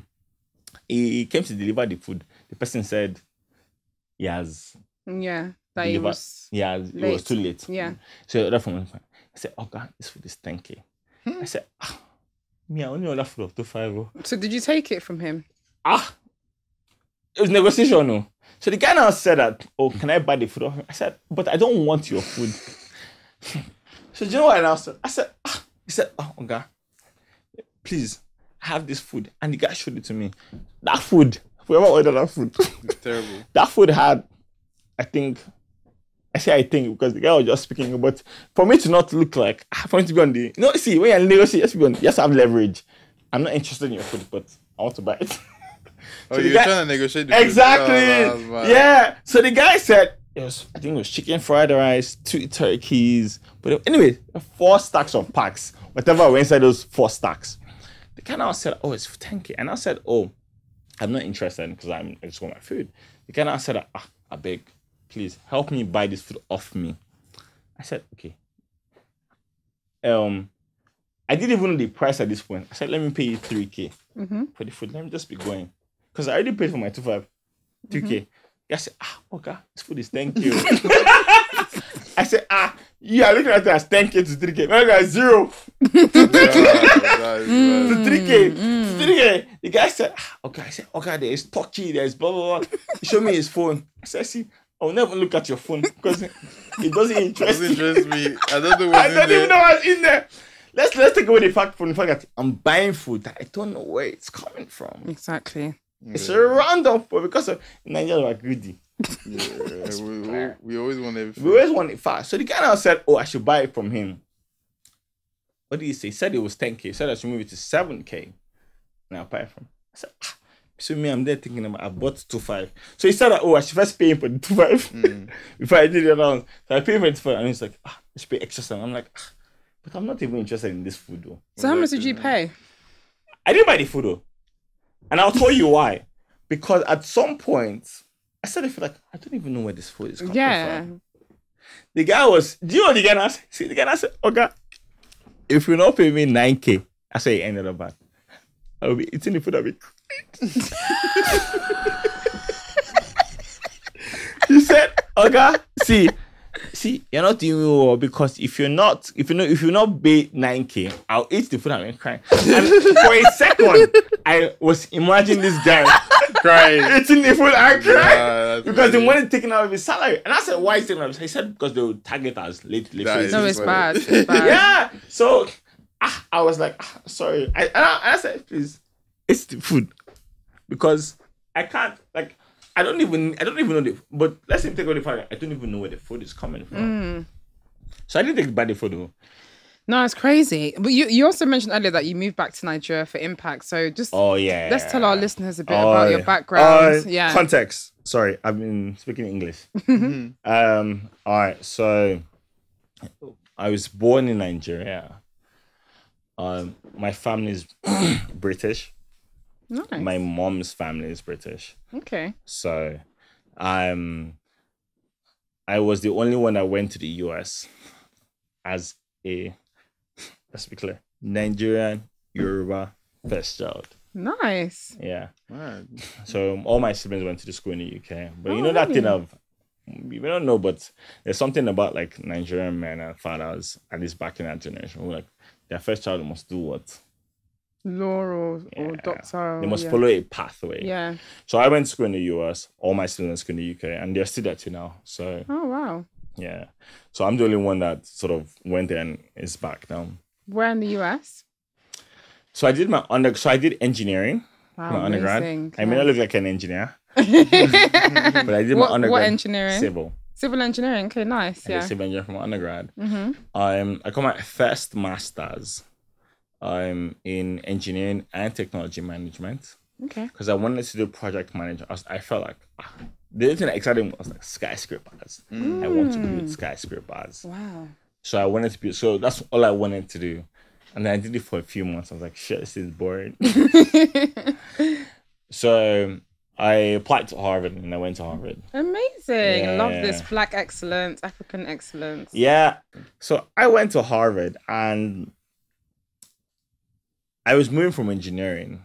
he came to deliver the food. The person said he has yeah, that delivered. It was yeah, it late. was too late. Yeah. So that's from one point. I said, oh God, this food is ten K. Hmm? I said, ah, me, I only order food of two five. So did you take it from him? Ah, it was negotiation, no. So the guy now said that, oh, can I buy the food off him? I said, but I don't want your food. So do you know what I now said? I said, ah, he said, oh God, please. Have this food, and the guy showed it to me. That food, whoever ordered that food, terrible. That food had, I think, I say I think because the guy was just speaking. But for me to not look like, for me to be on the, you know, see when you're negotiating, just be on, yes, I have leverage. I'm not interested in your food, but I want to buy it. So oh, you're guy, trying to negotiate the exactly. Food. Oh, yeah. So the guy said it was, I think it was chicken fried rice, two turkeys, but anyway, four stacks of packs, whatever were inside those four stacks. The guy now said, oh, it's ten K. And I said, oh, I'm not interested because I'm I just want my food. The guy now said, ah, I beg, please help me buy this food off me. I said, okay. Um, I didn't even know the price at this point. I said, let me pay you three K mm-hmm. for the food. Let me just be going. Because I already paid for my two five, two K. Mm-hmm. I said, ah, okay, this food is ten K. I said, ah, you are looking at it as ten K to three K. My guy, zero. To three K. To three K. The guy said, ah, okay. I said, okay, there is Turkey, there is blah, blah, blah. He showed me his phone. I said, see, I'll never look at your phone because it doesn't interest, it doesn't interest me. I don't know what's I in don't there. even know what's in there. Let's, let's take away the fact from the fact that I'm buying food that I don't know where it's coming from. Exactly. Yeah. It's a random food because of Nigerians are greedy. Yeah, we, we, we always want it fast. We always want it fast. So the guy now said, oh, I should buy it from him. What did he say? He said it was ten K. He said I should move it to seven K. Now buy it from him. I said, ah. So me, I'm there thinking about I bought two five. So he said, oh, I should first pay him for the two five mm. before I did the other one. So I paid for it for and he's like, ah, I should pay extra time. I'm like, ah, but I'm not even interested in this food though. So how much did you pay? I didn't buy the food though. And I'll tell you why. Because at some point, I started to feel like, I don't even know where this food is coming yeah. from. The guy was, do you know the guy now said? See, the guy now said, okay, if you not pay me nine K, I said, it ended up bad. I'll be eating the food I'll be He said, okay, see, see, you're not doing well because if you're not, if you know, if you not pay nine K, I'll eat the food I'll be crying. And for a second, I was imagining this guy crying, eating the food and crying because they wanted taking out of his salary. And I said, why is taking out of his salary? He said, because they would target us late. late that no, it's bad. it's bad. Yeah. So ah, I was like, ah, sorry. I, and I, and I said, please, it's the food because I can't, like, I don't even, I don't even know the, but let's take away the fact that I don't even know where the food is coming from. Mm. So I didn't take bad food though. No, it's crazy. But you, you also mentioned earlier that you moved back to Nigeria for impact. So just oh, yeah. let's tell our listeners a bit oh, about your background. Uh, yeah. Context. Sorry, I've been speaking English. um, all right. So I was born in Nigeria. Um, my family is British. Nice. My mom's family is British. Okay. So um, I was the only one that went to the U S as a... Let's be clear. Nigerian Yoruba first child. Nice. Yeah. Wow. So all my siblings went to the school in the U K. But oh, you know that really? thing of, we don't know, but there's something about like Nigerian men and fathers, at least back in that generation, who like their first child must do what? Law or, yeah. or doctor. They must yeah. follow a pathway. Yeah. So I went to school in the U S, all my siblings went to the U K, and they're still there too now. So. Oh, wow. Yeah. So I'm the only one that sort of went there and is back now. Where in the U S? So I did my under. So I did engineering. Wow, my undergrad. Amazing. I may not look like an engineer, but I did what, my undergrad. What engineering? Civil. Civil engineering. Okay, nice. I yeah. did civil engineering from my undergrad. Mm-hmm. Um, I got my first masters, um, in engineering and technology management. Okay. Because I wanted to do project management. I, I felt like ah, the only thing that excited me was like skyscrapers. Mm. I want to build skyscrapers. Wow. So I wanted to build, so that's all I wanted to do. And then I did it for a few months. I was like, shit, this is boring. So I applied to Harvard and I went to Harvard. Amazing. Yeah. Love this. Black excellence, African excellence. Yeah. So I went to Harvard and I was moving from engineering,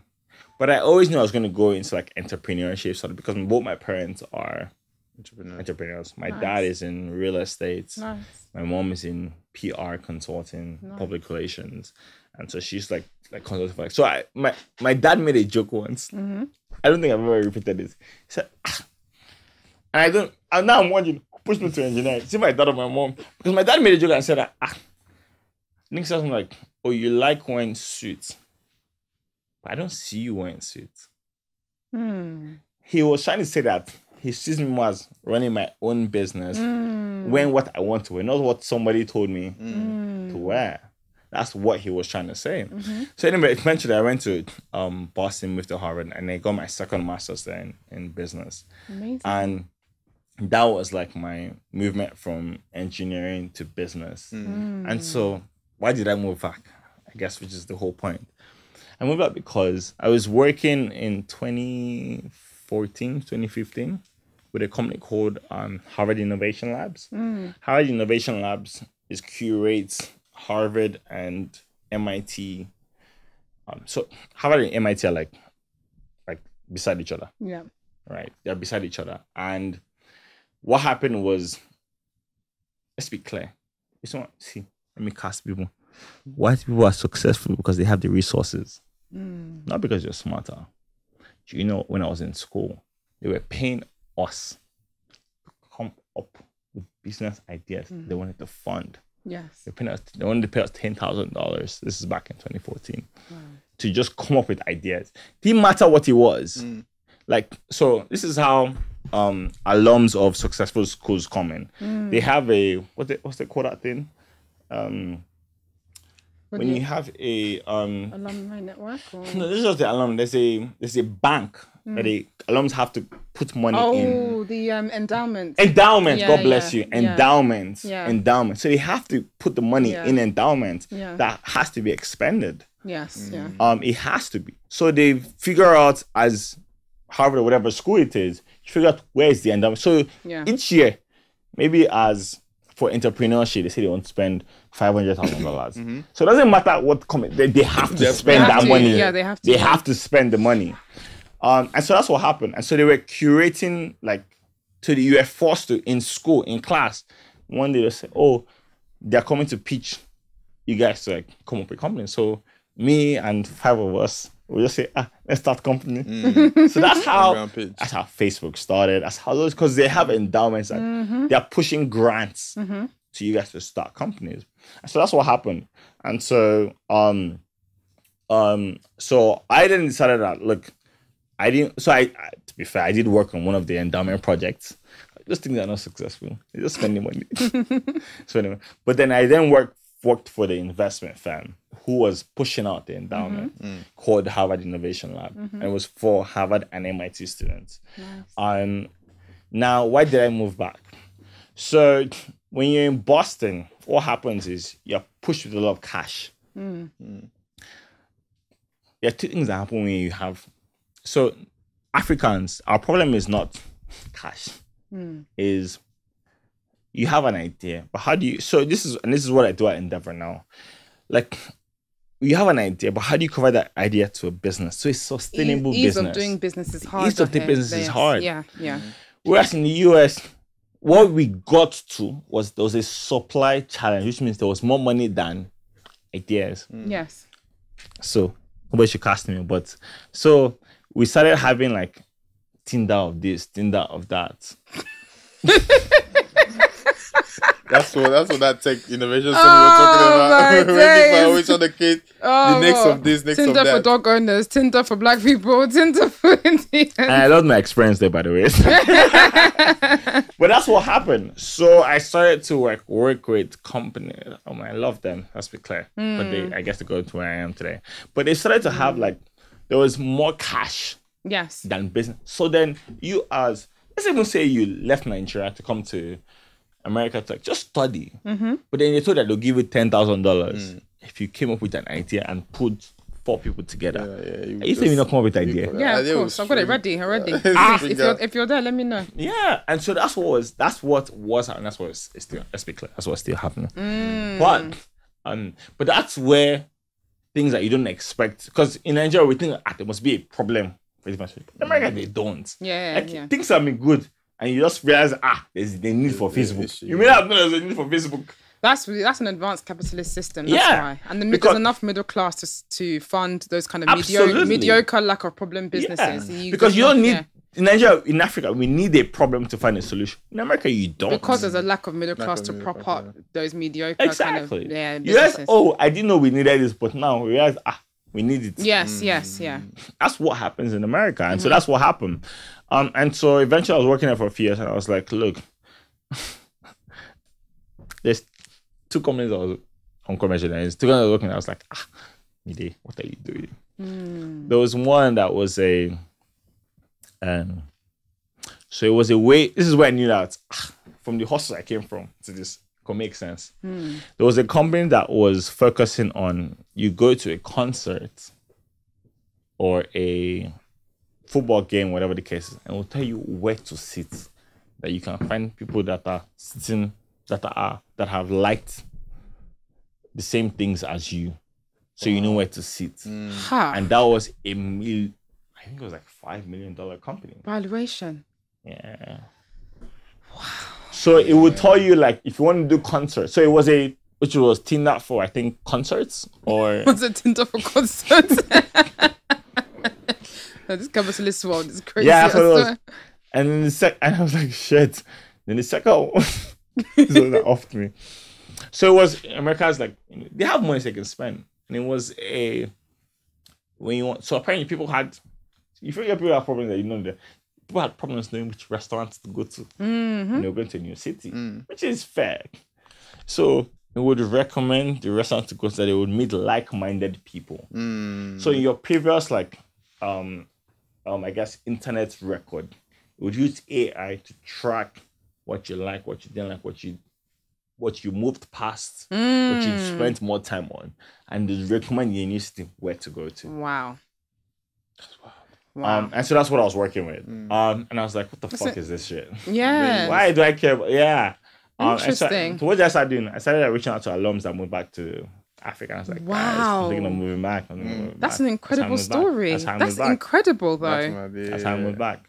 but I always knew I was going to go into like entrepreneurship sort of, because both my parents are entrepreneurs. entrepreneurs. My nice. dad is in real estate. Nice. My mom is in P R consulting, nice. public relations. And so she's like, like consulting. For like, so I, my, my dad made a joke once. Mm-hmm. I don't think I've ever repeated this. He said, ah. And I don't, and now I'm wondering, who pushed me to engineering? See my dad or my mom? Because my dad made a joke and said, ah, I think something like, oh, you like wearing suits. But I don't see you wearing suits. Mm. He was trying to say that he sees me more as running my own business, mm. wearing what I want to wear, not what somebody told me mm. to wear. That's what he was trying to say. Mm-hmm. So anyway, eventually I went to um, Boston, moved to Harvard, and I got my second master's there in, in business. Amazing. And that was like my movement from engineering to business. Mm. Mm. And so why did I move back? I guess, which is the whole point. I moved back because I was working in twenty fourteen, twenty fifteen with a company called um, Harvard Innovation Labs. Mm. Harvard Innovation Labs is curates Harvard and M I T. Um, so Harvard and M I T are like, like beside each other. Yeah. Right. They're beside each other. And what happened was, let's be clear. It's not, see, let me cast people. White people are successful because they have the resources, mm. not because you're smarter. Do you know when I was in school, they were paying us to come up with business ideas mm. they wanted to fund. Yes. They, us, they wanted to pay us ten thousand dollars. This is back in twenty fourteen. Wow. To just come up with ideas. Didn't matter what it was. Mm. Like, so this is how um, alums of successful schools come in. Mm. They have a, what they, what's they call that thing? Um, when, when you, you have a... Um, alumni network? Or? No, this is just the alum. There's a, there's a bank mm. that the alums have to put money oh, in. Oh, the um, endowment. Endowment, yeah, God bless yeah, you. Endowment. Yeah. Endowment. So they have to put the money yeah. in endowment yeah. that has to be expended. Yes, mm. yeah. Um, it has to be. So they figure out as Harvard or whatever school it is, figure out where is the endowment. So yeah. each year, maybe as... for entrepreneurship, they say they want to spend five hundred thousand dollars. Mm-hmm. So it doesn't matter what comment they, they have to they spend have that to, money. Yeah, they have to. They have to spend the money, um, and so that's what happened. And so they were curating like, to the you were forced to in school in class. One day they said, "Oh, they're coming to pitch you guys to like come up with a company." So me and five of us we just say, "Ah, let's start company." Mm. So that's how that's how Facebook started. That's how those because they have endowments and mm-hmm. they're pushing grants mm-hmm. to you guys to start companies. And so that's what happened. And so um um so I then decided that look, I didn't. So I, I to be fair, I did work on one of the endowment projects. Those things are not successful. They just spending money. So anyway, but then I then worked worked for the investment firm who was pushing out the endowment mm-hmm. called Harvard Innovation Lab. Mm-hmm. And it was for Harvard and M I T students. Nice. Um, now, why did I move back? So when you're in Boston, what happens is you're pushed with a lot of cash. Mm. Mm. There are two things that happen when you have... So Africans, our problem is not cash. Mm. Is you have an idea, but how do you... So this is, and this is what I do at Endeavor now. Like... You have an idea, but how do you convert that idea to a business? So it's sustainable ease, ease business. Ease of doing business is hard. Ease of doing business is hard. Yeah, yeah. Whereas in the U S, what we got to was there was a supply challenge, which means there was more money than ideas. Mm. Yes. So nobody should cast me, but so we started having like Tinder of this, Tinder of that. That's what that's what that tech innovation stuff oh, we were talking about. When people always on the kid, oh, the next well, of this, next Tinder of that. Tinder for dog owners, Tinder for black people, Tinder for Indians. And I loved my experience there, by the way. But that's what happened. So I started to work work with companies. Oh man, I love them. Let's be clear. Mm. But they, I guess, to go to where I am today. But they started to have like there was more cash, yes, than business. So then you as let's even say you left Nigeria to come to America to like, just study. Mm-hmm. But then they told that they'll give you ten thousand dollars mm. if you came up with an idea and put four people together. Yeah, yeah, you Are you saying you not come up with an idea? Yeah, of course. I've got it ready already. ah, if, you're, if you're there, let me know. Yeah. And so that's what was, that's what was, and that's what is still, let's be clear, that's what's still happening. Mm. But, um, but that's where things that you don't expect, because in Nigeria, we think, ah, there must be a problem. In America, they don't. Yeah, like, yeah. Things have been good. And you just realize, ah, there's the need for Facebook. You may not know there's a need for Facebook. That's that's an advanced capitalist system. That's yeah. why. And the, because, there's enough middle class to, to fund those kind of mediocre, mediocre lack of problem businesses. Yeah. You because you don't need, yeah. in Nigeria, in Africa, we need a problem to find a solution. In America, you don't. Because there's a lack of middle lack class of middle to prop class, up yeah. those mediocre exactly. kind of yeah, businesses. You guys, oh, I didn't know we needed this, but now we realize, ah, we need it. Yes, mm. yes, yeah. That's what happens in America. And mm-hmm. so that's what happened. Um, and so eventually I was working there for a few years and I was like, look, there's two companies I was on commercial and there's two companies I was working and I was like, ah, Mide, what are you doing? Mm. There was one that was a, um, so it was a way, this is where I knew that ah, from the hustle I came from to this could make sense. Mm. There was a company that was focusing on, you go to a concert or a football game, whatever the case is, and we'll tell you where to sit, that you can find people that are sitting, that are that have liked the same things as you, so wow. you know where to sit. Mm. Huh. And that was a mil, I think it was like five million dollar company valuation. Yeah. Wow. So it would tell you like if you want to do concerts. So it was a which was Tinder for I think concerts or was it Tinder for concerts? No, this capitalist world is crazy. Yeah, so it was, and then the sec, and I was like, shit. Then the second one, so that offed me. So it was America's like they have money they can spend, and it was a when you want. So apparently people had, you figure people have problems that you know that people had problems knowing which restaurants to go to, mm-hmm. and they were going to a new city, mm. which is fair. So they would recommend the restaurant to go so that they would meet like-minded people. Mm. So in your previous like, um. Um, I guess, internet record. It would use A I to track what you like, what you didn't like, what you what you moved past, mm. what you spent more time on, and it would recommend you initiative where to go to. Wow. Wow. Um, and so that's what I was working with. Mm. Um, and I was like, what the What's fuck it? is this shit? Yeah. Why do I care about yeah. Um, Interesting. So, so what did I start doing? I started reaching out to alums that moved back to Africa. I was like, wow, I'm moving back. I'm moving mm. That's back. an incredible That's story. That's, That's incredible, though. That's, That's how I moved back.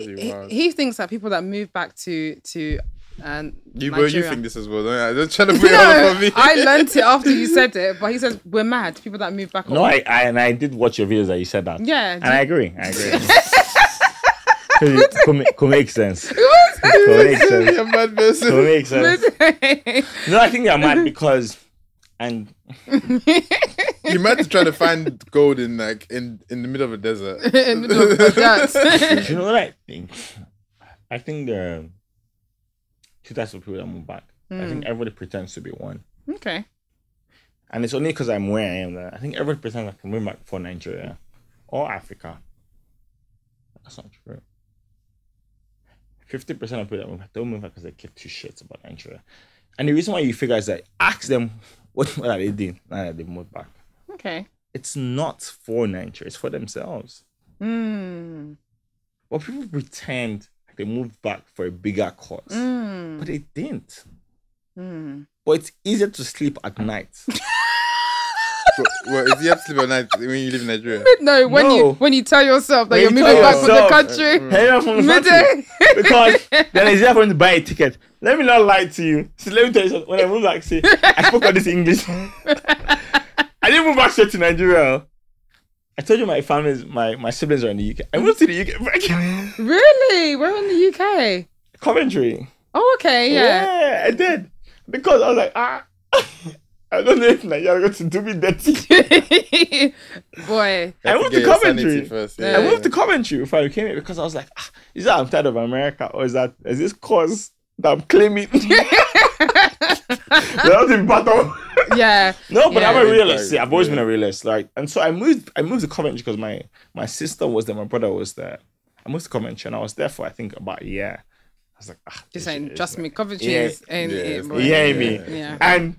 He, he thinks that people that move back to to um, you, Nigeria. Well, you think this as well, don't you? Don't try to put it on for me. I learned it after you said it, but he says we're mad. People that move back. No, I, I and I did watch your videos that you said that. Yeah, and I agree. I agree. It could make sense. Could make sense. You're mad person. Could make sense. No, I think they're mad because. And you might have to try to find gold in like in, in the middle of a desert. In the middle of a desert. You know what I think? I think there are two types of people that move back. Mm. I think everybody pretends to be one. Okay. And it's only because I'm where I am that I think everybody pretends I can move back for Nigeria or Africa. That's not true. fifty percent of people that move back don't move back because they keep two shits about Nigeria. And the reason why you figure is that ask them what are they doing now that they moved back. Okay. It's not for Nigeria, it's for themselves. Mm. But people pretend they moved back for a bigger cause, mm. but they didn't. Mm. But it's easier to sleep at night. Well, well, it's easier to sleep at night when you live in Nigeria. No, when no. you when you tell yourself that when you're you moving back yourself, to the country, uh, from the country because then it's easier for you to buy a ticket. Let me not lie to you. So let me tell you something. When I moved back, see, I spoke all this English. I didn't move back straight to Nigeria. I told you my family, my, my siblings are in the U K. I moved to the U K. Really? We're in the U K? Coventry. Oh, okay, yeah. Yeah, I did. Because I was like, ah, I don't know if Nigeria got to do me dirty. Boy. I moved to Coventry. First, yeah. I moved to Coventry before I came here because I was like, ah, is that I'm tired of America or is that is this cause that I'm claiming that was in battle. Yeah. No, but yeah. I'm a realist. See, I've always yeah. been a realist. Like, and so I moved I moved to Coventry because my, my sister was there, my brother was there. I moved to Coventry and I was there for, I think, about a year. I was like, ah, just like, trust me, Coventry is in it, bro. Yeah, me. Yeah. And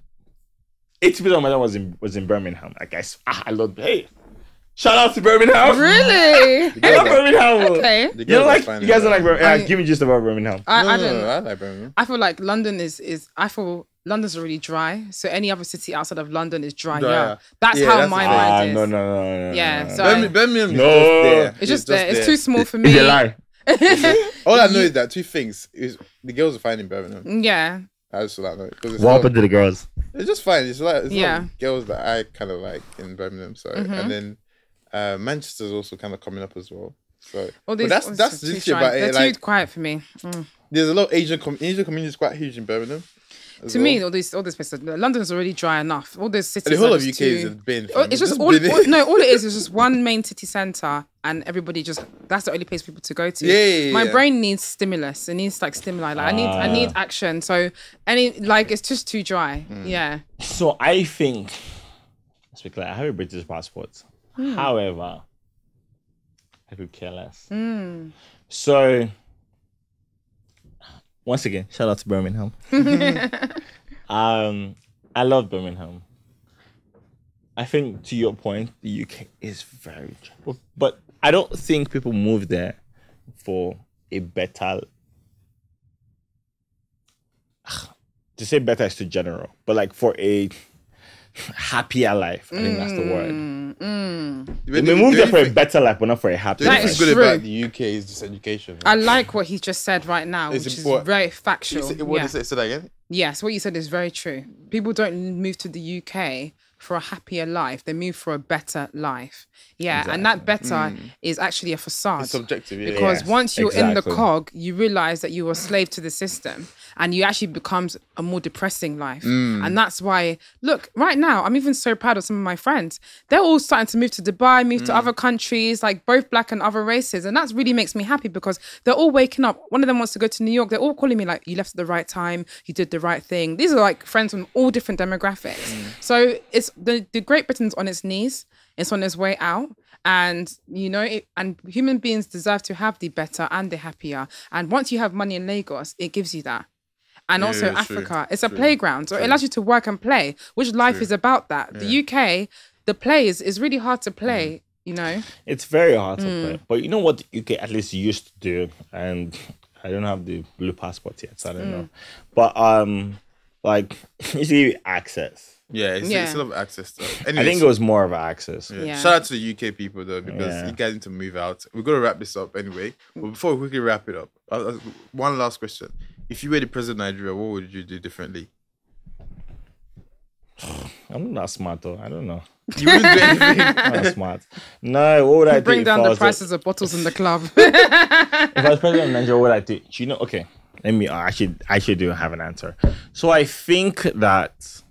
eighty percent of my time was in, was in Birmingham. Like, I, ah, I love, hey, shout out to Birmingham. Really? I love Birmingham. Okay. You don't like, you guys don't like Birmingham. I mean, give me just about Birmingham. I, no, I don't. No, no, I like Birmingham. I feel like London is, is I feel London's really dry. So any other city outside of London is dry. dry. Yeah. That's yeah, how that's my mind ah, is. No, no, no, no. Yeah. No, no. So Birmingham, Birmingham is no. just there. It's, it's just there. there. It's too small for me. It's a lie. All I know is that two things is the girls are fine in Birmingham. Yeah. I just like no, it's what happened to the girls? It's just fine. It's like it's yeah. like girls that I kind of like in Birmingham. So mm-hmm. and then uh, Manchester's also kind of coming up as well. So well, but that's that's the issue about it. They're like, too quiet for me. Mm. There's a lot of Asian com Asian community is quite huge in Birmingham. To well. me, all these all these places, London's already dry enough. All those cities. And the whole of U K is bin. It's just, just all, all no, all it is is just one main city centre, and everybody just that's the only place people to go to. Yeah, yeah, My yeah. brain needs stimulus. It needs like stimuli. Like ah. I need I need action. So any like it's just too dry. Mm. Yeah. So I think, let's be clear, I have a British passport. Mm. However, I could care less. Mm. So. Once again, shout out to Birmingham. um, I love Birmingham. I think, to your point, the U K is very troubled. But I don't think people move there for a better... To say better is too general, but like for a happier life. I think mm, that's the word. Mm. They may move there for a better life, but not for a happier life. What's good about the U K is just education. Right? I like what he just said right now, it's which important. is very factual. Say, what yeah. say, say that again? Yes, what you said is very true. People don't move to the U K for a happier life. They move for a better life. Yeah, exactly. And that better mm. is actually a facade. It's subjective, yeah. Because yes, once you're exactly. in the cog, you realise that you are a slave to the system and you actually becomes a more depressing life. Mm. And that's why, look, right now, I'm even so proud of some of my friends. They're all starting to move to Dubai, move mm. to other countries, like both black and other races. And that really makes me happy because they're all waking up. One of them wants to go to New York. They're all calling me like, you left at the right time. You did the right thing. These are like friends from all different demographics. Mm. So it's the, the Great Britain's on its knees. It's on its way out. And, you know, it, and human beings deserve to have the better and the happier. And once you have money in Lagos, it gives you that. And yeah, also yeah, Africa, true, it's a true, playground. So true. It allows you to work and play, which life true. is about that. Yeah. The U K, the play is, is really hard to play, mm. you know? It's very hard mm. to play. But you know what the U K at least used to do? And I don't have the blue passport yet, so I don't mm. know. But, um, like, you see access. Yeah, it's, yeah. it's a lot of access stuff. Anyways, I think it was more of an access. Yeah. Yeah. Shout out to the U K people though, because yeah. you guys need to move out. We're going to wrap this up anyway. But before we quickly wrap it up, one last question. If you were the president of Nigeria, what would you do differently? I'm not smart though. I don't know. You wouldn't do anything. Not smart. No, what would I do? Bring down the prices of bottles in the club. If I was president of Nigeria, what would I do? You know, okay. Let me. I should. I should do have an answer. So I think that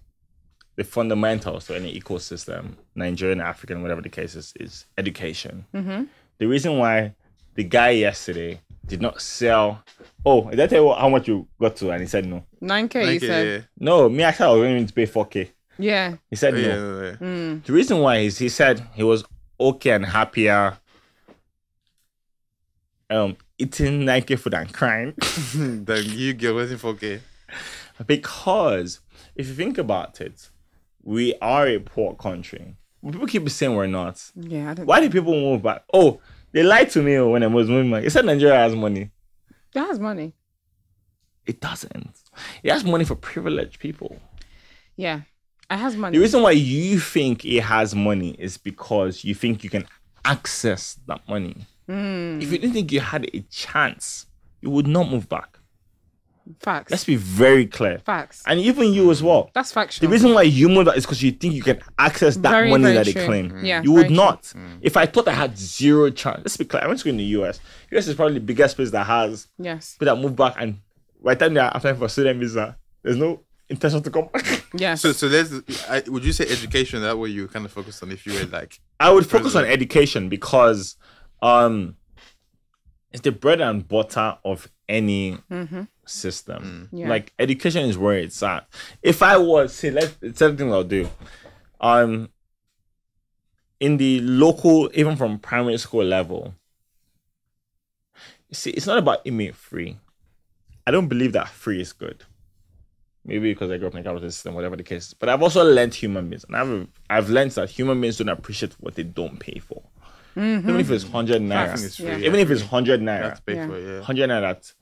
the fundamentals to any ecosystem, Nigerian, African, whatever the case is, is education. Mm-hmm. The reason why the guy yesterday did not sell, oh, did I tell you how much you got to? And he said no. nine K, he said. Yeah. No, me, I said I was going to pay four K. Yeah. He said no. Yeah, yeah, yeah. Mm. The reason why is he said he was okay and happier um, eating nine K food and crying. Then you get wasn't four K. Because if you think about it, we are a poor country. People keep saying we're not. Yeah, I don't Why know. do people move back? Oh, they lied to me when I was moving back. It said Nigeria has money. It has money. It doesn't. It has money for privileged people. Yeah, it has money. The reason why you think it has money is because you think you can access that money. Mm. If you didn't think you had a chance, you would not move back. Facts. Let's be very clear. Facts. And even you as well. That's factual. The reason why you move that is because you think you can access that very, money very that true. they claim. Mm. Yeah, you would not. Mm. If I thought I had zero chance, let's be clear. I went to go in the U S. U S is probably the biggest place that has yes. people that move back, and by the time they are applying for student visa, there's no intention to come back. Yeah. So, so there's. I, would you say education? That way you kind of focus on if you were like. I would president. focus on education because, um, it's the bread and butter of any. Mm-hmm. system. Mm. Yeah. Like education is where it's at. If I was see, let's it's something I'll do. Um in the local, even from primary school level, see, it's not about it being free. I don't believe that free is good. Maybe because I grew up in a capitalist system, whatever the case. But I've also learned human beings. And I've I've learned that human beings don't appreciate what they don't pay for. Mm-hmm. Even if it's one hundred naira. It's free, yeah. Even if it's one hundred naira. Yeah. Yeah. one hundred naira that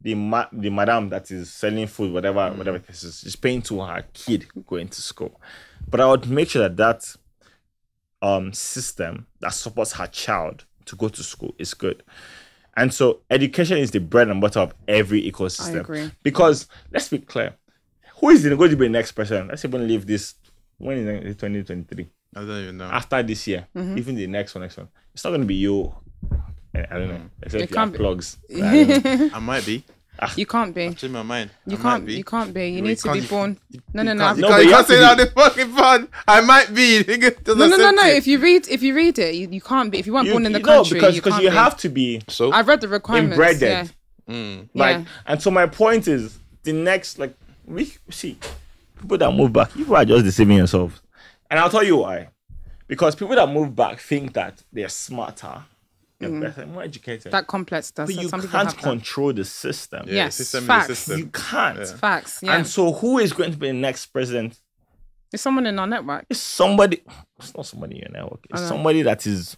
the, ma the madam that is selling food, whatever, mm-hmm. whatever the case is, is paying to her kid going to school. But I would make sure that that um, system that supports her child to go to school is good. And so education is the bread and butter of every ecosystem. I agree. Because let's be clear. Who is going to be the next person? Let's even leave this. When is twenty twenty-three? I don't even know. After this year, mm-hmm. even the next one, next one, it's not going to be you. I don't know. Except it you can't have plugs. I, I might be. You can't be. I've changed my mind. You I can't be. You can't be. You, you need to be born. You, no, no, no. You can't, no, you can't, you can't say that on the fucking phone. I might be. No, no, no, no. If you read, if you read it, you, you can't be. If you weren't you, born in the country, no, because you, can't you have to be. So I've read the requirements. Inbreded. Yeah. Mm. Like, yeah. And so my point is, the next like. We see people that move back, you are just deceiving yourselves. And I'll tell you why. Because people that move back think that they're smarter, they're mm. better, more educated. That complex does. But you Some can't control that. the system. Yeah, yes, the system facts. Is the system. You can't. Yeah. Facts. Yeah. And so who is going to be the next president? It's someone in our network. It's somebody. It's not somebody in your network. It's somebody that is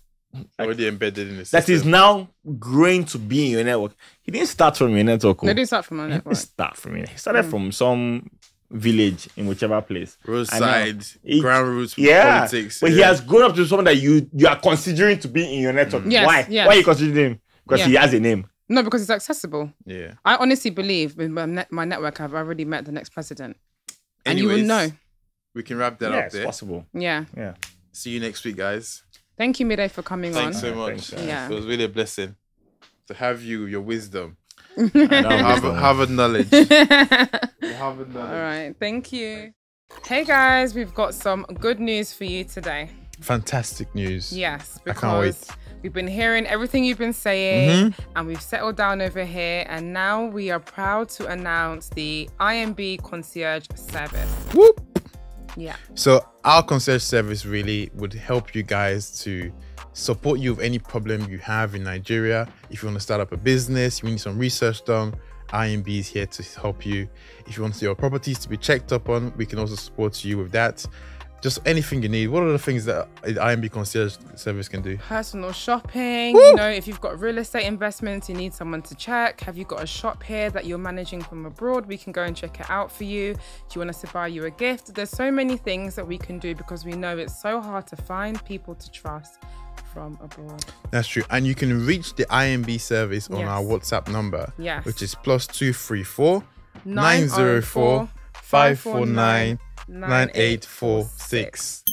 like, already embedded in the system. That is now growing to be in your network. He didn't start from your network. They didn't start from our network. He didn't start from it. He started mm. from some village in whichever place. Roadside, ground roots, yeah, politics. But yeah. he has grown up to someone that you, you are considering to be in your network. Mm. Yes, Why? Yes. Why are you considering him? Because yeah. he has a name. No, because it's accessible. Yeah. I honestly believe with my, net, my network, I've already met the next president. Anyways, and you will know. We can wrap that yeah, up there. It's possible. Yeah. Yeah. See you next week, guys. Thank you, Miday, for coming Thanks on. So Thanks so much. Yeah. It was really a blessing to have you, your wisdom. And Harvard, Harvard knowledge. Harvard knowledge. All right. Thank you. Hey, guys. We've got some good news for you today. Fantastic news. Yes. Because I can't wait. We've been hearing everything you've been saying mm-hmm. and we've settled down over here. And now we are proud to announce the I M B Concierge Service. Whoop. Yeah. So our concierge service really would help you guys to support you with any problem you have in Nigeria. If you want to start up a business, you need some research done, I M B is here to help you. If you want your properties to be checked up on, we can also support you with that. Just anything you need. What are the things that I M B concierge service can do? Personal shopping. Woo! You know, if you've got real estate investments, you need someone to check. Have you got a shop here that you're managing from abroad? We can go and check it out for you. Do you want us to buy you a gift? There's so many things that we can do because we know it's so hard to find people to trust from abroad. That's true. And you can reach the I M B service on yes. our WhatsApp number, yes. which is plus two three four nine zero four five four nine nine eight four six.